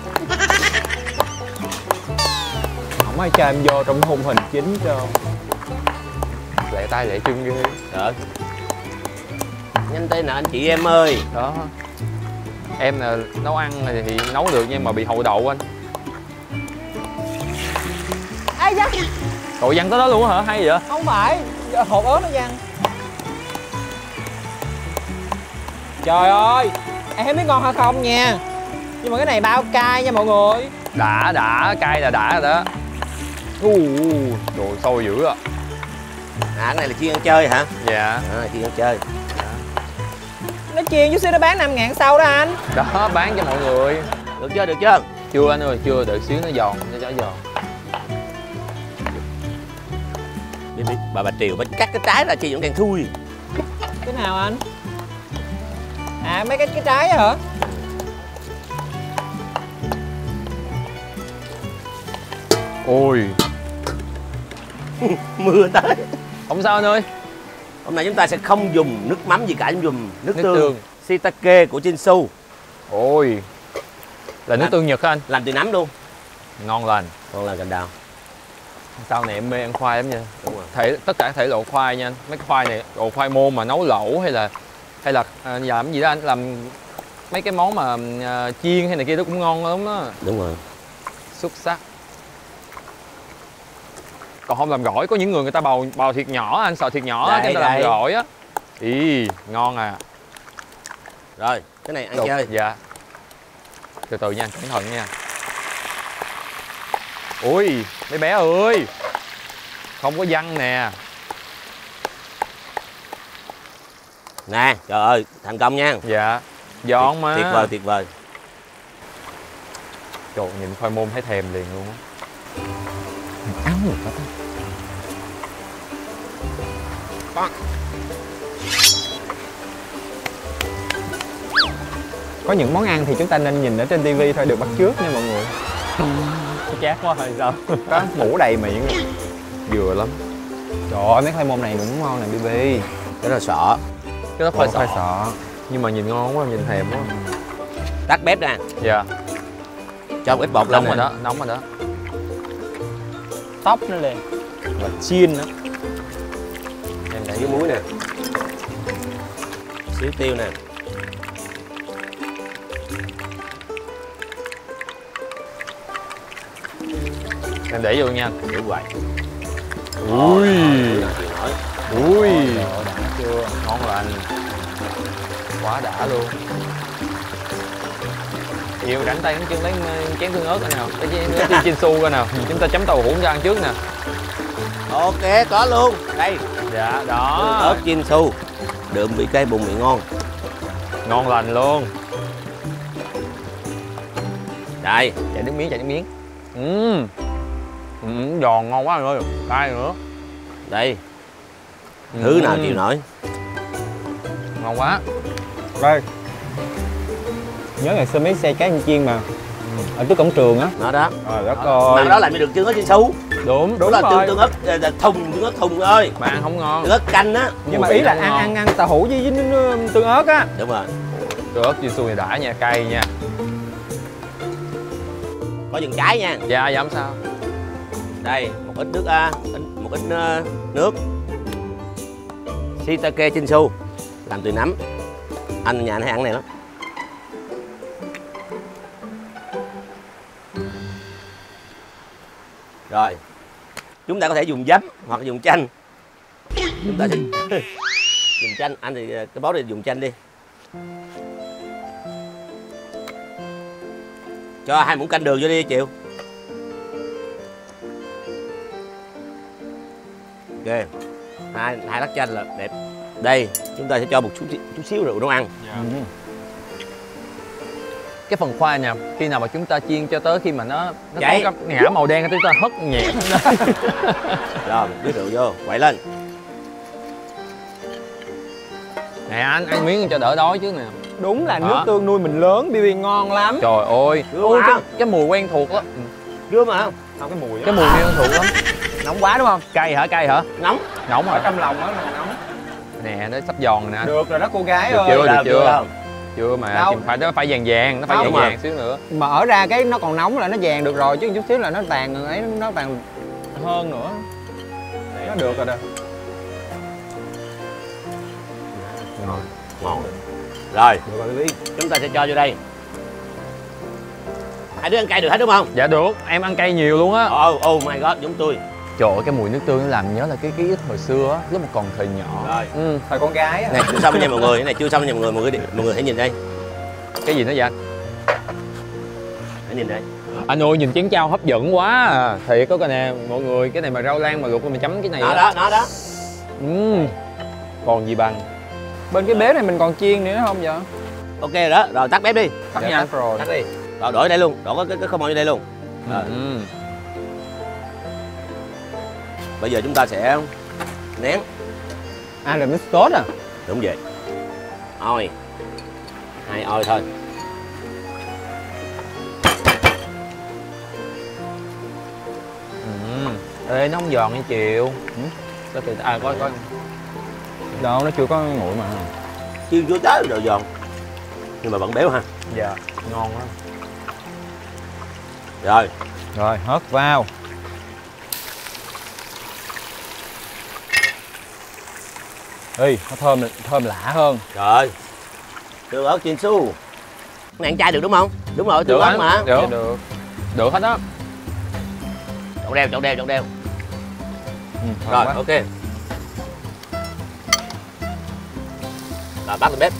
Không ai cho em vô trong khung hình chính cho. Lẹ tay lẹ chân ghê. Đó. Nhanh tay nè anh chị em ơi. Đó. Em là nấu ăn thì nấu được nhưng mà bị hậu đậu anh. Ê Giang. Cậu văng tới đó luôn hả? Hay vậy? Không phải, hột ớt nó văng. Trời ơi, em thấy biết ngon hay không nha. Nhưng mà cái này bao cay nha mọi người. Đã, cay là đã rồi đó. Trời sôi dữ ạ. À, cái này là chiên ăn chơi hả? Dạ. À, chiên ăn chơi. Nó chiên chút xíu nó bán 5.000 sau đó anh. Đó, bán cho mọi người. Được chưa, được chưa? Chưa anh ơi, chưa, đợi xíu nó giòn, nó chả giòn. Bà Triều bà cắt cái trái ra chi vẫn đang thui. Cái nào anh? À mấy cái trái đó hả? Ôi. Mưa tới. Không sao anh ơi. Hôm nay chúng ta sẽ không dùng nước mắm gì cả, chúng dùng nước tương shiitake của CHIN-SU. Ôi. Là nước tương Nhật hả anh? Làm từ nấm luôn. Ngon lành. Ngon lành cành đào. Sau này em mê ăn khoai lắm nha. Đúng rồi. Tất cả thể loại khoai nha. Mấy cái khoai này, đồ khoai môn mà nấu lẩu hay là làm gì đó anh, làm mấy cái món mà chiên hay này kia nó cũng ngon lắm đó. Đúng rồi. Xuất sắc. Còn không làm gỏi, có những người ta bào thiệt nhỏ anh, sợ thiệt nhỏ đấy, người ta làm gỏi á. Ý, ngon à. Rồi, cái này ăn chơi. Dạ. Từ từ nha, cẩn thận nha. Ui, mấy bé ơi. Không có văng nè. Nè, trời ơi, thành công nha. Dạ, giòn mà. Tuyệt vời Trời, nhìn khoai môn thấy thèm liền luôn á. Ăn rồi các bạn. Có những món ăn thì chúng ta nên nhìn ở trên tivi thôi, được bắt chước nha mọi người. Chát quá hay sao? Có mũ đầy miệng. Vừa lắm. Trời ơi, mấy khoai môn này cũng ngon nè BB. Cái đó sợ. Cái đó khoai sợ. Nhưng mà nhìn ngon quá, nhìn thèm quá. Tắt bếp ra. Dạ. Cho một ít bột lên rồi đó, nóng rồi đó. Tóc nó liền. Và chiên nữa. Em để với muối nè. Xíu tiêu nè. Em để vô nha. Để vậy. Ui. Ui. Đã chưa? Ngon lành. Quá đã luôn. Nhiều rảnh tay cũng chân lấy chén tương ớt coi nào. Cái CHIN-SU coi nào. Chúng ta chấm tàu hũ ra ăn trước nè. Ok, có luôn. Đây. Dạ, đó. Tương ớt CHIN-SU. Đượm vị cay bùng vị ngon. Ngon lành luôn. Đây, chạy nước miếng, chạy nước miếng. Giòn ngon quá rồi, cay nữa. Đây. Thứ nào chịu nổi. Ngon quá. Đây. Nhớ ngày xưa mấy xe cá anh chiên mà ở trước cổng trường á. Đó đó. Rồi đó coi. Mà đó lại mới được tương ớt CHIN-SU. Đúng, đúng là tương ớt thùng, tương ớt thùng ơi. Mà ăn không ngon. Tương ớt canh á. Nhưng mà ý là ăn tàu hũ với tương ớt á. Đúng rồi. Tương ớt CHIN-SU thì đã nha, cay nha. Có dừng trái nha. Dạ, không sao. Đây, một ít nước nước shiitake CHIN-SU làm từ nấm. Anh nhà anh hay ăn này lắm. Rồi, chúng ta có thể dùng giấm hoặc dùng chanh. Chúng ta sẽ dùng chanh, anh thì cái bó này dùng chanh đi. Cho 2 muỗng canh đường vô đi Triệu. Ok, hai lát chanh là đẹp. Đây, chúng ta sẽ cho một chút xíu rượu nấu ăn. Dạ. Cái phần khoai nè, khi nào mà chúng ta chiên cho tới khi mà nó có ngả màu đen thì chúng ta hất nhẹ. Rồi, nước rượu vô, quậy lên. Nè anh, ăn miếng cho đỡ đói chứ nè. Đúng là nước tương nuôi mình lớn, BB ngon lắm. Trời ơi, ôi, cái mùi quen thuộc á. Rứa mà không? Không, cái mùi đó. Cái mùi quen thuộc lắm. Nóng quá đúng không? Cay hả, cay hả? Nóng. Nóng rồi. Ở trong lòng á, nóng. Nè, nó sắp giòn rồi nè. Được rồi đó cô gái ơi. Được chưa? Chưa mà phải, nó phải vàng vàng, nó phải vàng vàng xíu nữa. Mà ở ra cái nó còn nóng là nó vàng được rồi, chứ chút xíu là nó tàn rồi ấy, nó tàn hơn nữa. Nó được rồi đó. Ngon, ngon. Rồi, chúng ta sẽ cho vô đây. Hai đứa ăn cay được hết đúng không? Dạ được, em ăn cay nhiều luôn á. Oh my god, giống tôi. Trời ơi, cái mùi nước tương nó làm nhớ là cái ký ức hồi xưa á, lúc mà còn thời nhỏ. Rồi. Thời con gái á. Này chưa xong nha mọi người, cái này chưa xong nha mọi người hãy nhìn đây. Cái gì nữa vậy anh? Hãy nhìn đây. Anh ơi, nhìn chén chao hấp dẫn quá à. Thiệt có coi nè, mọi người, cái này mà rau lan mà luộc mình chấm cái này. Đó. Còn gì bằng. Bên cái bếp này mình còn chiên nữa không vậy? Ok rồi đó, rồi tắt bếp đi. Tắt nha. Tắt đi. Rồi đổi đây luôn, đổi cái không ở đây luôn. Bây giờ chúng ta sẽ nén. À là mix sốt à? Đúng vậy. Ôi. 2 ôi thôi. Ê nó không giòn như Triệu. Có thể có. Đâu nó chưa có nguội mà. Chưa vô tới rồi giòn. Nhưng mà vẫn béo ha. Dạ, ngon lắm. Rồi. Rồi, hớt vào. Ê, nó thơm lạ hơn. Trời. Tương ớt CHIN-SU. Này ăn chay được đúng không? Đúng rồi, tương ớt mà. Được. Được hết á. Trộn đều. Rồi, quá. Ok. Rồi, bắt lên bếp.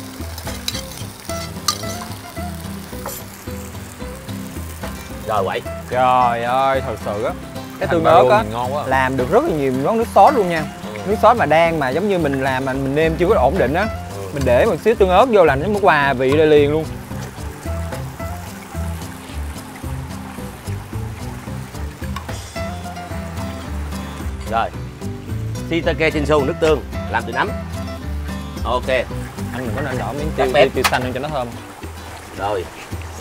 Rồi quậy. Trời ơi, thật sự á. Cái tương ớt á làm được rất là nhiều món nước sốt luôn nha. Nước sốt mà đen mà giống như mình làm mà mình nêm chưa có ổn định á, mình để một xíu tương ớt vô là nó hòa vị ra liền luôn. Rồi shiitake CHIN-SU nước tương làm từ nấm. Ok anh, mình có nên đổ miếng tiêu xanh lên cho nó thơm. Rồi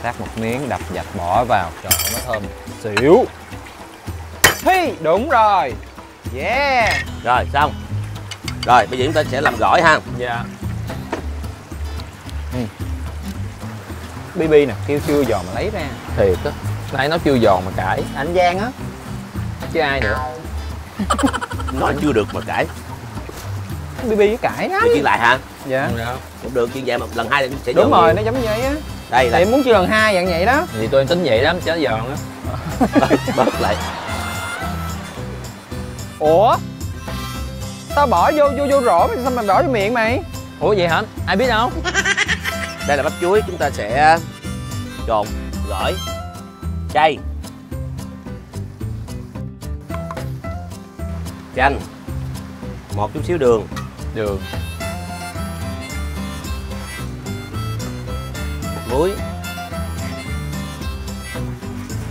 sát một miếng đập dạch bỏ vào, trời ơi, nó thơm xỉu. Hi, đúng rồi. Yeah. Rồi xong. Rồi bây giờ chúng ta sẽ làm gỏi ha. Dạ. BB nè, kêu chưa giòn mà lấy ra. Thiệt á. Nãy nó chưa giòn mà cãi. Anh Giang á. Chứ ai nữa. Nói chưa được mà cãi. BB với cãi lắm. Chiên lại hả? Dạ. Cũng được, chiên vậy mà lần 2 là sẽ giòn. Đúng rồi, nó giống như vậy á. Đây là em muốn chiên lần 2 dạng vậy đó. Thì tụi em tính vậy đó, cho nó giòn á. Bớt lại. Ủa? Tao bỏ vô rổ mà sao mà bỏ vô miệng mày? Ủa vậy hả? Ai biết đâu? Đây là bắp chuối, chúng ta sẽ trộn, gỏi, chay, chanh, một chút xíu đường, muối,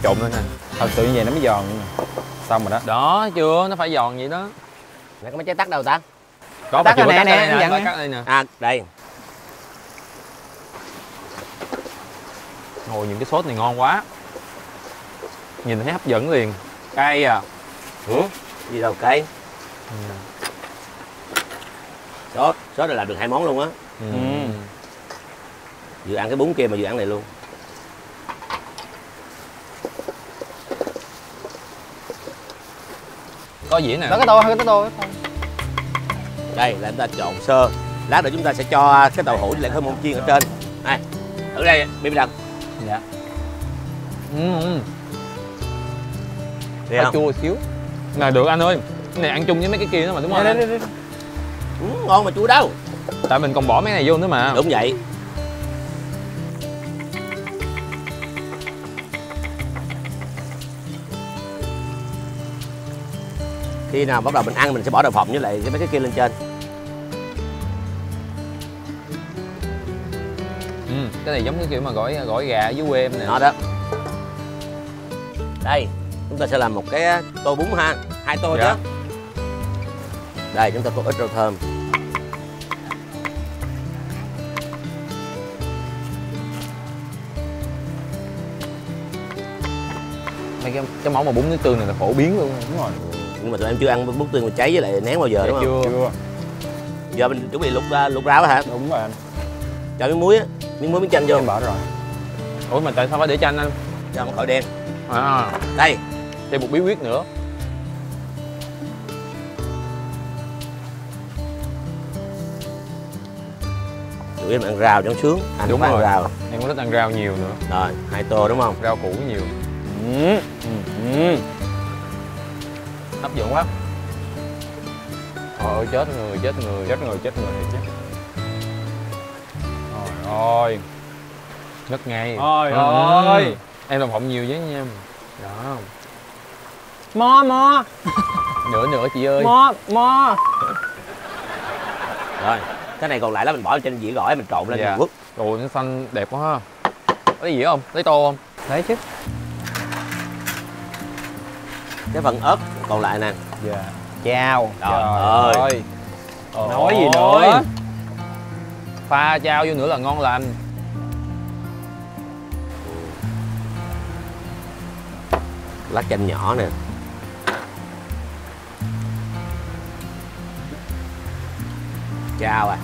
trộn lên nè. Thật sự như vậy nó mới giòn nè. Xong rồi đó. Đó chưa, nó phải giòn vậy đó. Nè có mấy trái tắc đâu ta? Có tắc nè, nè, đây nè. À đây. Ồ, những cái sốt này ngon quá, nhìn thấy hấp dẫn liền. Cay à? Ủa? Gì đâu cay. Sốt là làm được 2 món luôn á. Vừa ăn cái bún kia mà vừa ăn này luôn. Có dĩa nè. Đó, cái tô. Đây là chúng ta trộn sơ. Lát nữa chúng ta sẽ cho cái tàu hũ với lại khóm hồng chiên ở trên. Này, thử đây BB Trần. Dạ. Chua một xíu. Này được anh ơi. Cái này ăn chung với mấy cái kia nữa mà đúng không? Đi. Ngon mà chua đâu. Tại mình còn bỏ mấy này vô nữa mà. Đúng vậy. Khi nào bắt đầu mình ăn mình sẽ bỏ đậu phộng với lại mấy cái kia lên trên. Cái này giống cái kiểu mà gỏi gà dưới quê em nè. Đó. Đây, chúng ta sẽ làm một cái tô bún ha, 2 tô chứ. Đây, chúng ta có ít rau thơm. Mấy cái món mà bún nước tương này là phổ biến luôn. Đúng rồi. Nhưng mà tụi em chưa ăn bún tương mà cháy với lại nén bao giờ đúng không? Chưa. Giờ mình chuẩn bị luộc rau hả? Đúng rồi anh. Cho miếng muối miếng chanh vô. Em bỏ rồi. Ủa mà tại sao phải để chanh anh? Cho nó khỏi đen. Đây, thêm một bí quyết nữa. Tụi em ăn rau cho sướng. Anh đúng rồi. Rau. Em cũng thích ăn rau nhiều nữa. Rồi, 2 tô đúng không? Rau củ nhiều. Hấp dẫn quá. Trời ơi, chết người chứ. Rồi ngất ngay. Ôi ơi. Em đồng họng nhiều với nha. Đó. Mo. Nửa chị ơi. Mo. Rồi, cái này còn lại đó mình bỏ trên dĩa gỏi mình trộn lên mình quất. Trời, nó xanh đẹp quá ha. Có lấy dĩa không? Lấy tô không? Lấy chứ. Cái phần ớt còn lại nè. Dạ. Chao. Trời ơi. Nói gì nữa. Pha chao vô nữa là ngon lành. Lát chanh nhỏ nè. Chao à.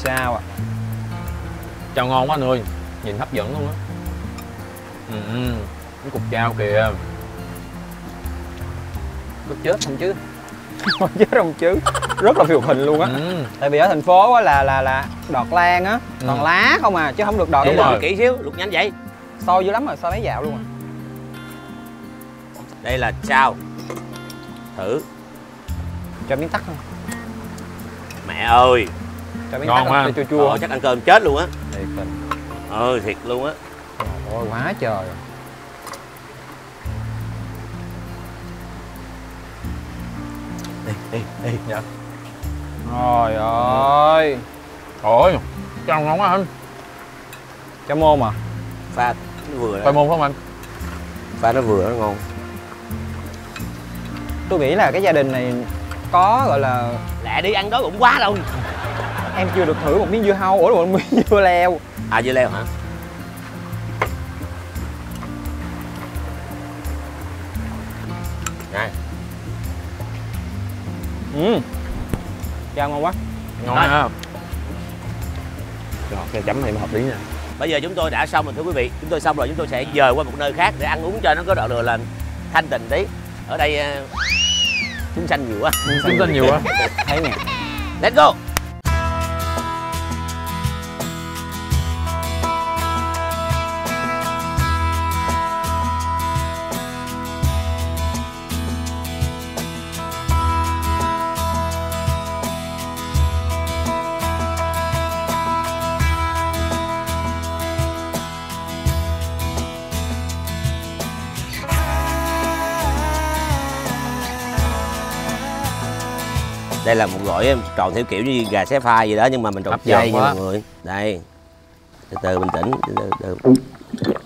Chao ngon quá anh ơi. Nhìn hấp dẫn luôn á. Cái cục chao kìa. Có chết không chứ? Rất là phiêu hình luôn á. Tại vì ở thành phố á là đọt lan á, toàn lá không à, chứ không được đọt. Đúng rồi. Kỹ xíu, luộc nhanh vậy. Xôi dữ lắm rồi, xôi mấy dạo luôn à. Đây là chao. Thử. Cho miếng tắc không? Mẹ ơi. Cho miếng ngon ha. Chua. Chắc ăn cơm chết luôn á. Thiệt luôn á. Ôi quá trời rồi. Đi. Dạ. Rồi ơi. Ôi, chao ngon quá anh. Chao môn à? Pha nó vừa. Pha môn không anh? Pha nó vừa, nó ngon. Tôi nghĩ là cái gia đình này có gọi là lẹ đi ăn đói bụng quá đâu. Em chưa được thử một miếng dưa hấu, ủa một miếng dưa leo. À dưa leo hả? Này. Chao ngon quá. Ngon ha. Rồi, cái chấm này mới hợp lý nha. Bây giờ chúng tôi đã xong rồi thưa quý vị. Chúng tôi xong rồi, chúng tôi sẽ dời qua một nơi khác để ăn uống cho nó có độ lừa là thanh tình tí. Ở đây chúng sanh nhiều quá. Thấy nè. Let's go. Đây là một gỏi tròn theo kiểu như gà xé pha gì đó, nhưng mà mình trộn chay nha mọi người. Đây. Từ bình tĩnh.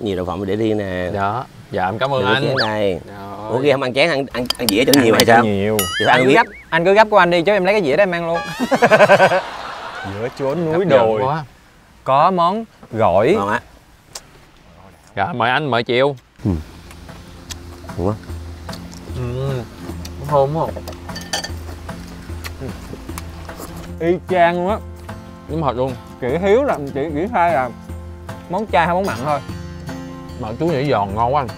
Nhiều đậu phộng để đi nè. Đó. Dạ em cảm ơn anh. Cái này. Ủa kia không ăn chén, ăn dĩa cho nhiều hay sao? Nhiều. Anh cứ gấp của anh đi chứ em lấy cái dĩa đó em ăn luôn. Giữa chốn núi đồi. Có món gỏi. Ngon á. Dạ mời anh, mời Triều. Ủa? Thơm quá. Y chang luôn á. Đúng hợp luôn. Chỉ thiếu là chị chỉ sai là món chay hay món mặn thôi. Mà chú nhỉ giòn ngon quá anh.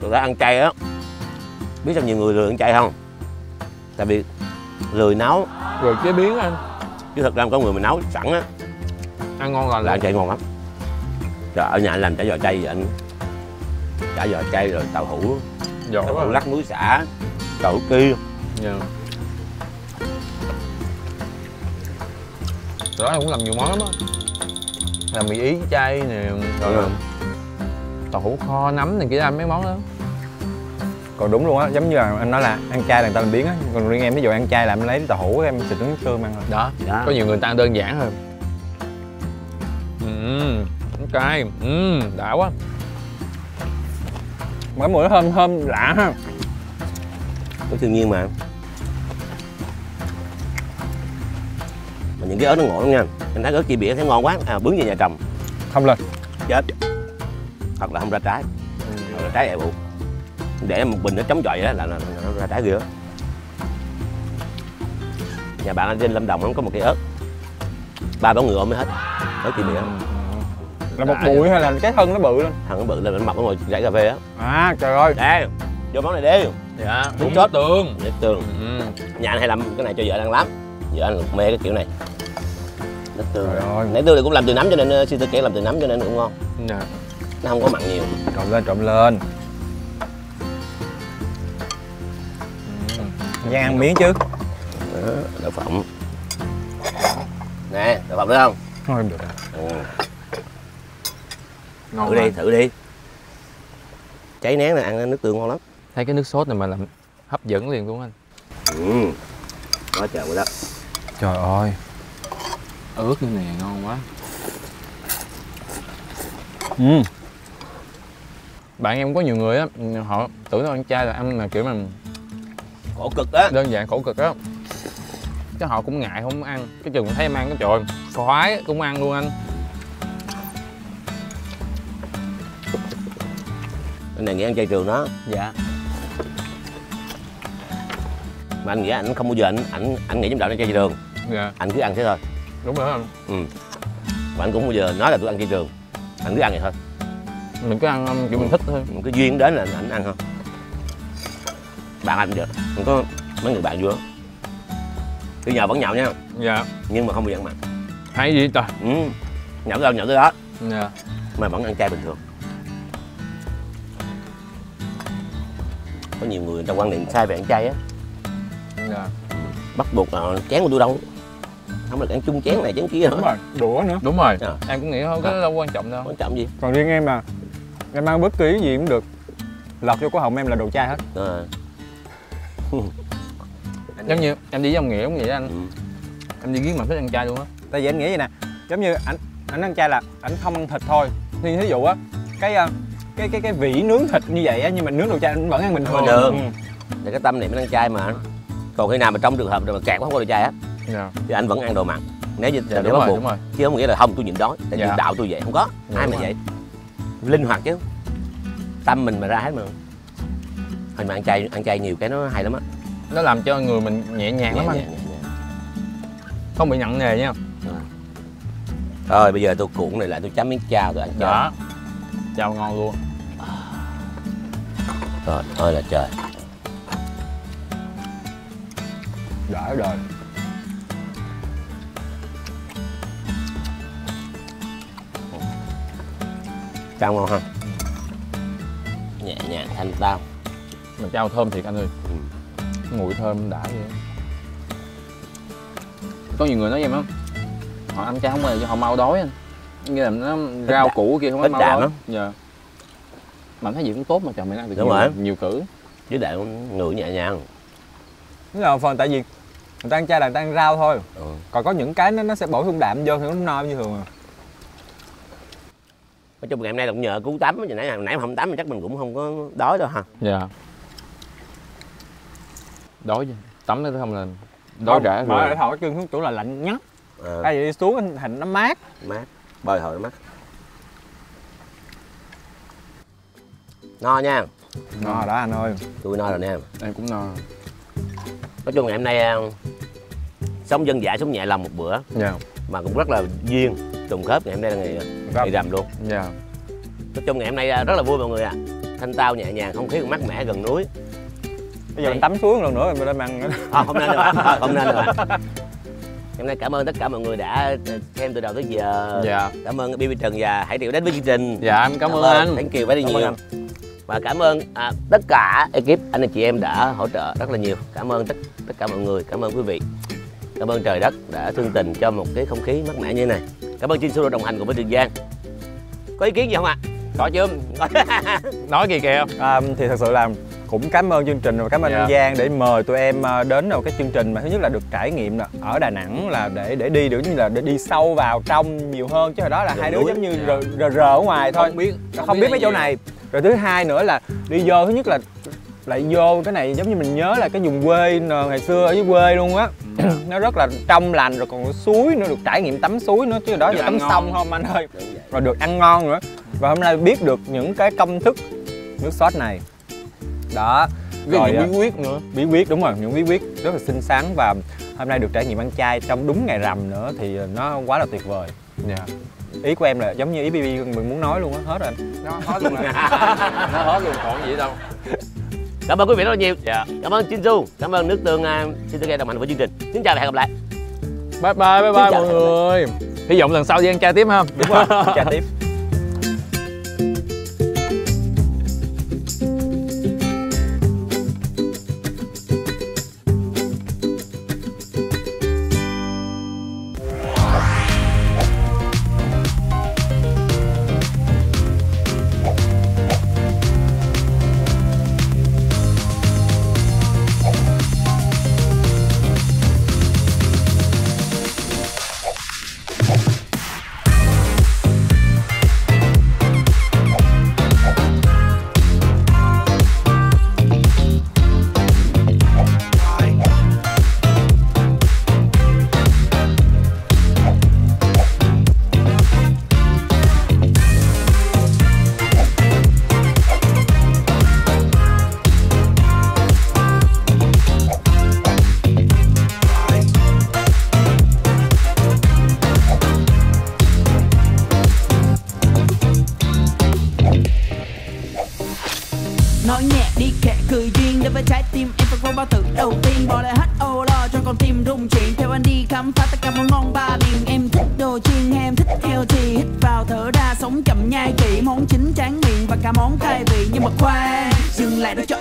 Tụi đã ăn chay á. Biết sao nhiều người lười ăn chay không? Tại vì lười nấu, rồi chế biến anh. Chứ thật ra có người mình nấu sẵn á. Ăn ngon là ăn chay ngon lắm. Rồi ở nhà anh làm chả giò chay vậy anh. Chả giò chay rồi tàu hũ. Giòn tàu hũ lắc muối xả, tàu hũ kia. Yeah. Đó cũng làm nhiều món lắm á. Làm mì Ý chay nè, rồi tàu hũ kho nấm này kia, ăn mấy món đó. Còn đúng luôn á, giống như là anh nói là ăn chay là người ta làm biến á. Còn riêng em ví dụ ăn chay là em lấy tàu hũ em xịt nước cơm ăn rồi. Đó, đó. Có nhiều người ta ăn đơn giản hơn. Cay, đã quá. Mỗi mùi nó thơm thơm lạ ha. Có thiên nhiên mà. Mà những cái ớt nó ngộ lắm nha. Mình thấy ớt chi biển thấy ngon quá, à bướng về nhà trồng. Không lên. Chết. Hoặc là không ra trái. Hoặc là trái ẻ bụ. Để một bình nó chống chọi vậy đó là nó ra trái ghê. Nhà bạn ở trên Lâm Đồng không có một cây ớt. Ba bó người ôm mới hết. Ớt chi biển. Là một bụi hay là cái thân nó bự lên? Thân nó bự lên, nó mọc ở ngoài rẫy cà phê á. À trời ơi. Đây, vô món này đi. Dạ, đúng sốt tương. Để tương. Nhà anh hay làm cái này cho vợ ăn lắm. Vợ anh mê cái kiểu này. Đất tương. Nãy tương này cũng làm từ nấm cho nên sư tư kể làm từ nấm cho nên cũng ngon. Dạ. Nó không có mặn nhiều. Trộn lên, trộn lên. Giang ăn miếng chứ. Đó, đậu phộng. Nè, đậu phộng được không? Thôi em được rồi. Ngon thử đi, thử đi. Cháy nén này ăn nước tương ngon lắm. Thấy cái nước sốt này mà làm hấp dẫn liền luôn anh. Quá trời quá đó. Trời ơi. Ớt như này ngon quá. Bạn em có nhiều người á, họ tưởng nó ăn chay là ăn là kiểu mà khổ cực á. Đơn giản khổ cực á. Chứ họ cũng ngại không ăn. Cái chừng thấy em ăn cái trời khoái cũng ăn luôn anh. Cái này nghĩ ăn chay trường đó. Dạ. Mà anh nghĩ ảnh không bao giờ ảnh nghĩ chúng ta ăn chay trường. Dạ. Ảnh cứ ăn thế thôi. Đúng rồi anh. Mà anh cũng bao giờ nói là tôi ăn chay trường. Ảnh cứ ăn vậy thôi. Mình cứ ăn kiểu mình thích thôi. Mình cứ duyên đến là ảnh ăn thôi. Bạn anh được. Mình có mấy người bạn vừa. Cứ nhậu vẫn nhậu nha. Dạ. Nhưng mà không bao giờ ăn mặn. Hay gì trời. Nhậu tới đâu nhậu tới đó. Dạ. Mà vẫn ăn chay bình thường. Có nhiều người trong quan niệm sai về ăn chay á. Dạ. Bắt buộc là chén của tôi đâu. Không là ăn chung chén này chén kia. Đúng rồi, đũa nữa. Đúng rồi. À. Em cũng nghĩ thôi, cái đó đâu quan trọng đâu. Quan trọng gì? Còn riêng em mà em ăn bất kỳ gì cũng được. Lọt vô cổ họng em là đồ chay hết. À. Giống như em đi với ông Nghĩa cũng vậy đó anh. Em đi kiếm mà thích ăn chay luôn á. Tại vì anh nghĩ vậy nè, giống như ảnh ăn chay là ảnh không ăn thịt thôi. Thì thí dụ á, cái vị nướng thịt như vậy á, nhưng mà nướng đồ chay vẫn ăn bình thường. Thì cái tâm niệm mới ăn chay mà. Còn khi nào mà trong trường hợp rồi mà kẹt quá không có đồ chay á, thì anh vẫn ăn đồ mặn. Nếu như là bắt buộc, chứ không nghĩa là không tôi nhịn đói. Tại vì đạo tôi vậy không có. Ai mà vậy? Linh hoạt chứ. Tâm mình mà ra hết mà. Hình mà ăn chay nhiều cái nó hay lắm á. Nó làm cho người mình nhẹ nhàng lắm anh. Không bị nặng nề nha. Rồi bây giờ tôi cuộn này lại, tôi chấm miếng chao rồi ăn chay. Chao ngon luôn. Trời ơi là trời. Đã đời. Chao ngon ha. Nhẹ nhàng thanh tao. Mà chao thơm thiệt anh ơi. Mùi thơm đã vậy. Có nhiều người nói vậy không? Họ ăn chay không bao giờ họ mau đói anh. Như là nó rau củ kia không có mau đói lắm. Dạ. Mà thấy gì cũng tốt mà trời, mình ăn được nhiều cử. Với đại người nhẹ nhàng. Đúng là phần tại vì người ta ăn chay là người ta ăn rau thôi. Còn có những cái nó sẽ bổ sung đạm vô thì nó no như thường à. Nói chung ngày hôm nay là cũng nhờ cứu tắm, nãy mà không tắm thì chắc mình cũng không có đói đâu hả? Dạ. Đói chứ, tắm nó không là đói rã rồi. Bơi thổi chân xuống chỗ là lạnh nhất. Tại vì đi xuống hình nó mát. Mát, bơi thổi nó mát. No nha. No rồi đó anh ơi. Tôi no rồi nè. Em cũng no. Nói chung ngày hôm nay sống dân dã sống nhẹ làm một bữa. Dạ. Mà cũng rất là duyên, trùng khớp ngày hôm nay là ngày rằm luôn. Dạ. Nói chung ngày hôm nay rất là vui mọi người ạ. Thanh tao nhẹ nhàng, không khí cũng mát mẻ gần núi. Bây giờ mình tắm xuống lần nữa rồi mình lên ăn nữa. Không nên nữa, không nên nữa. Hôm nay cảm ơn tất cả mọi người đã xem từ đầu tới giờ. Dạ. Cảm ơn BB Trần và Hải Triều đến với chương trình. Dạ em cảm ơn anh. Thank you very nhiều. Và cảm ơn tất cả ekip anh và chị em đã hỗ trợ rất là nhiều. Cảm ơn tất cả mọi người, cảm ơn quý vị. Cảm ơn trời đất đã thương tình cho một cái không khí mát mẻ như thế này. Cảm ơn CHIN-SU đồng hành cùng với Trường Giang. Có ý kiến gì không ạ? Có chứ. Nói gì kìa. Thì thật sự là cũng cảm ơn chương trình và cảm ơn anh Giang để mời tụi em đến một cái chương trình mà thứ nhất là được trải nghiệm là ở Đà Nẵng là để đi được như là để đi sâu vào trong nhiều hơn, chứ hồi đó là hai đứa giống như rờ ở ngoài thôi, không biết mấy chỗ này. Rồi thứ hai nữa là đi vô, thứ nhất là lại vô cái này giống như mình nhớ là cái vùng quê ngày xưa ở dưới quê luôn á. Nó rất là trong lành, rồi còn suối nữa, được trải nghiệm tắm suối nữa, chứ đó giờ tắm sông không anh ơi. Rồi được ăn ngon nữa. Và hôm nay biết được những cái công thức nước sốt này đó, rồi những bí quyết nữa, bí quyết đúng rồi, những bí quyết rất là xinh xắn, và hôm nay được trải nghiệm ăn chay trong đúng ngày rằm nữa thì nó quá là tuyệt vời. Yeah. Ý của em là giống như ý BB mình muốn nói luôn á, hết rồi anh, nó hết luôn rồi. Nó hết luôn còn gì đâu. Cảm ơn quý vị rất là nhiều. Yeah. Cảm ơn CHIN-SU, cảm ơn nước tương CHIN-SU đồng hành với chương trình. Xin chào và hẹn gặp lại. Bye bye mọi người. Hy vọng lần sau đi ăn chay tiếp không? Đúng rồi, chay tiếp.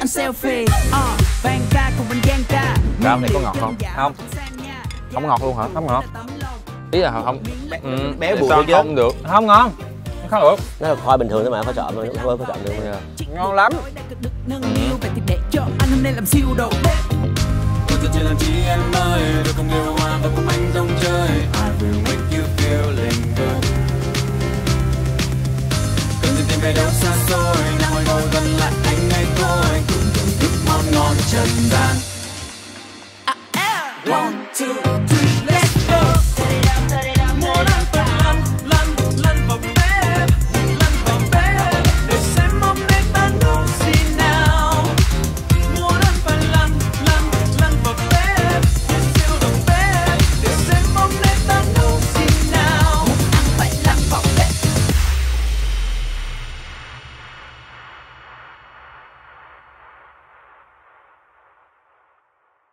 Selfie. Vàng ca cùng mình Giang ca. Rau này có ngọt không? Không. Không ngọt luôn hả? Không ngọt. Ý là không béo bùi chứ. Không được. Không ngon. Không được. Nó là khoai bình thường thôi mà, có trộn luôn, có trộn luôn. Ngon lắm. Anh hôm nay làm siêu đầu.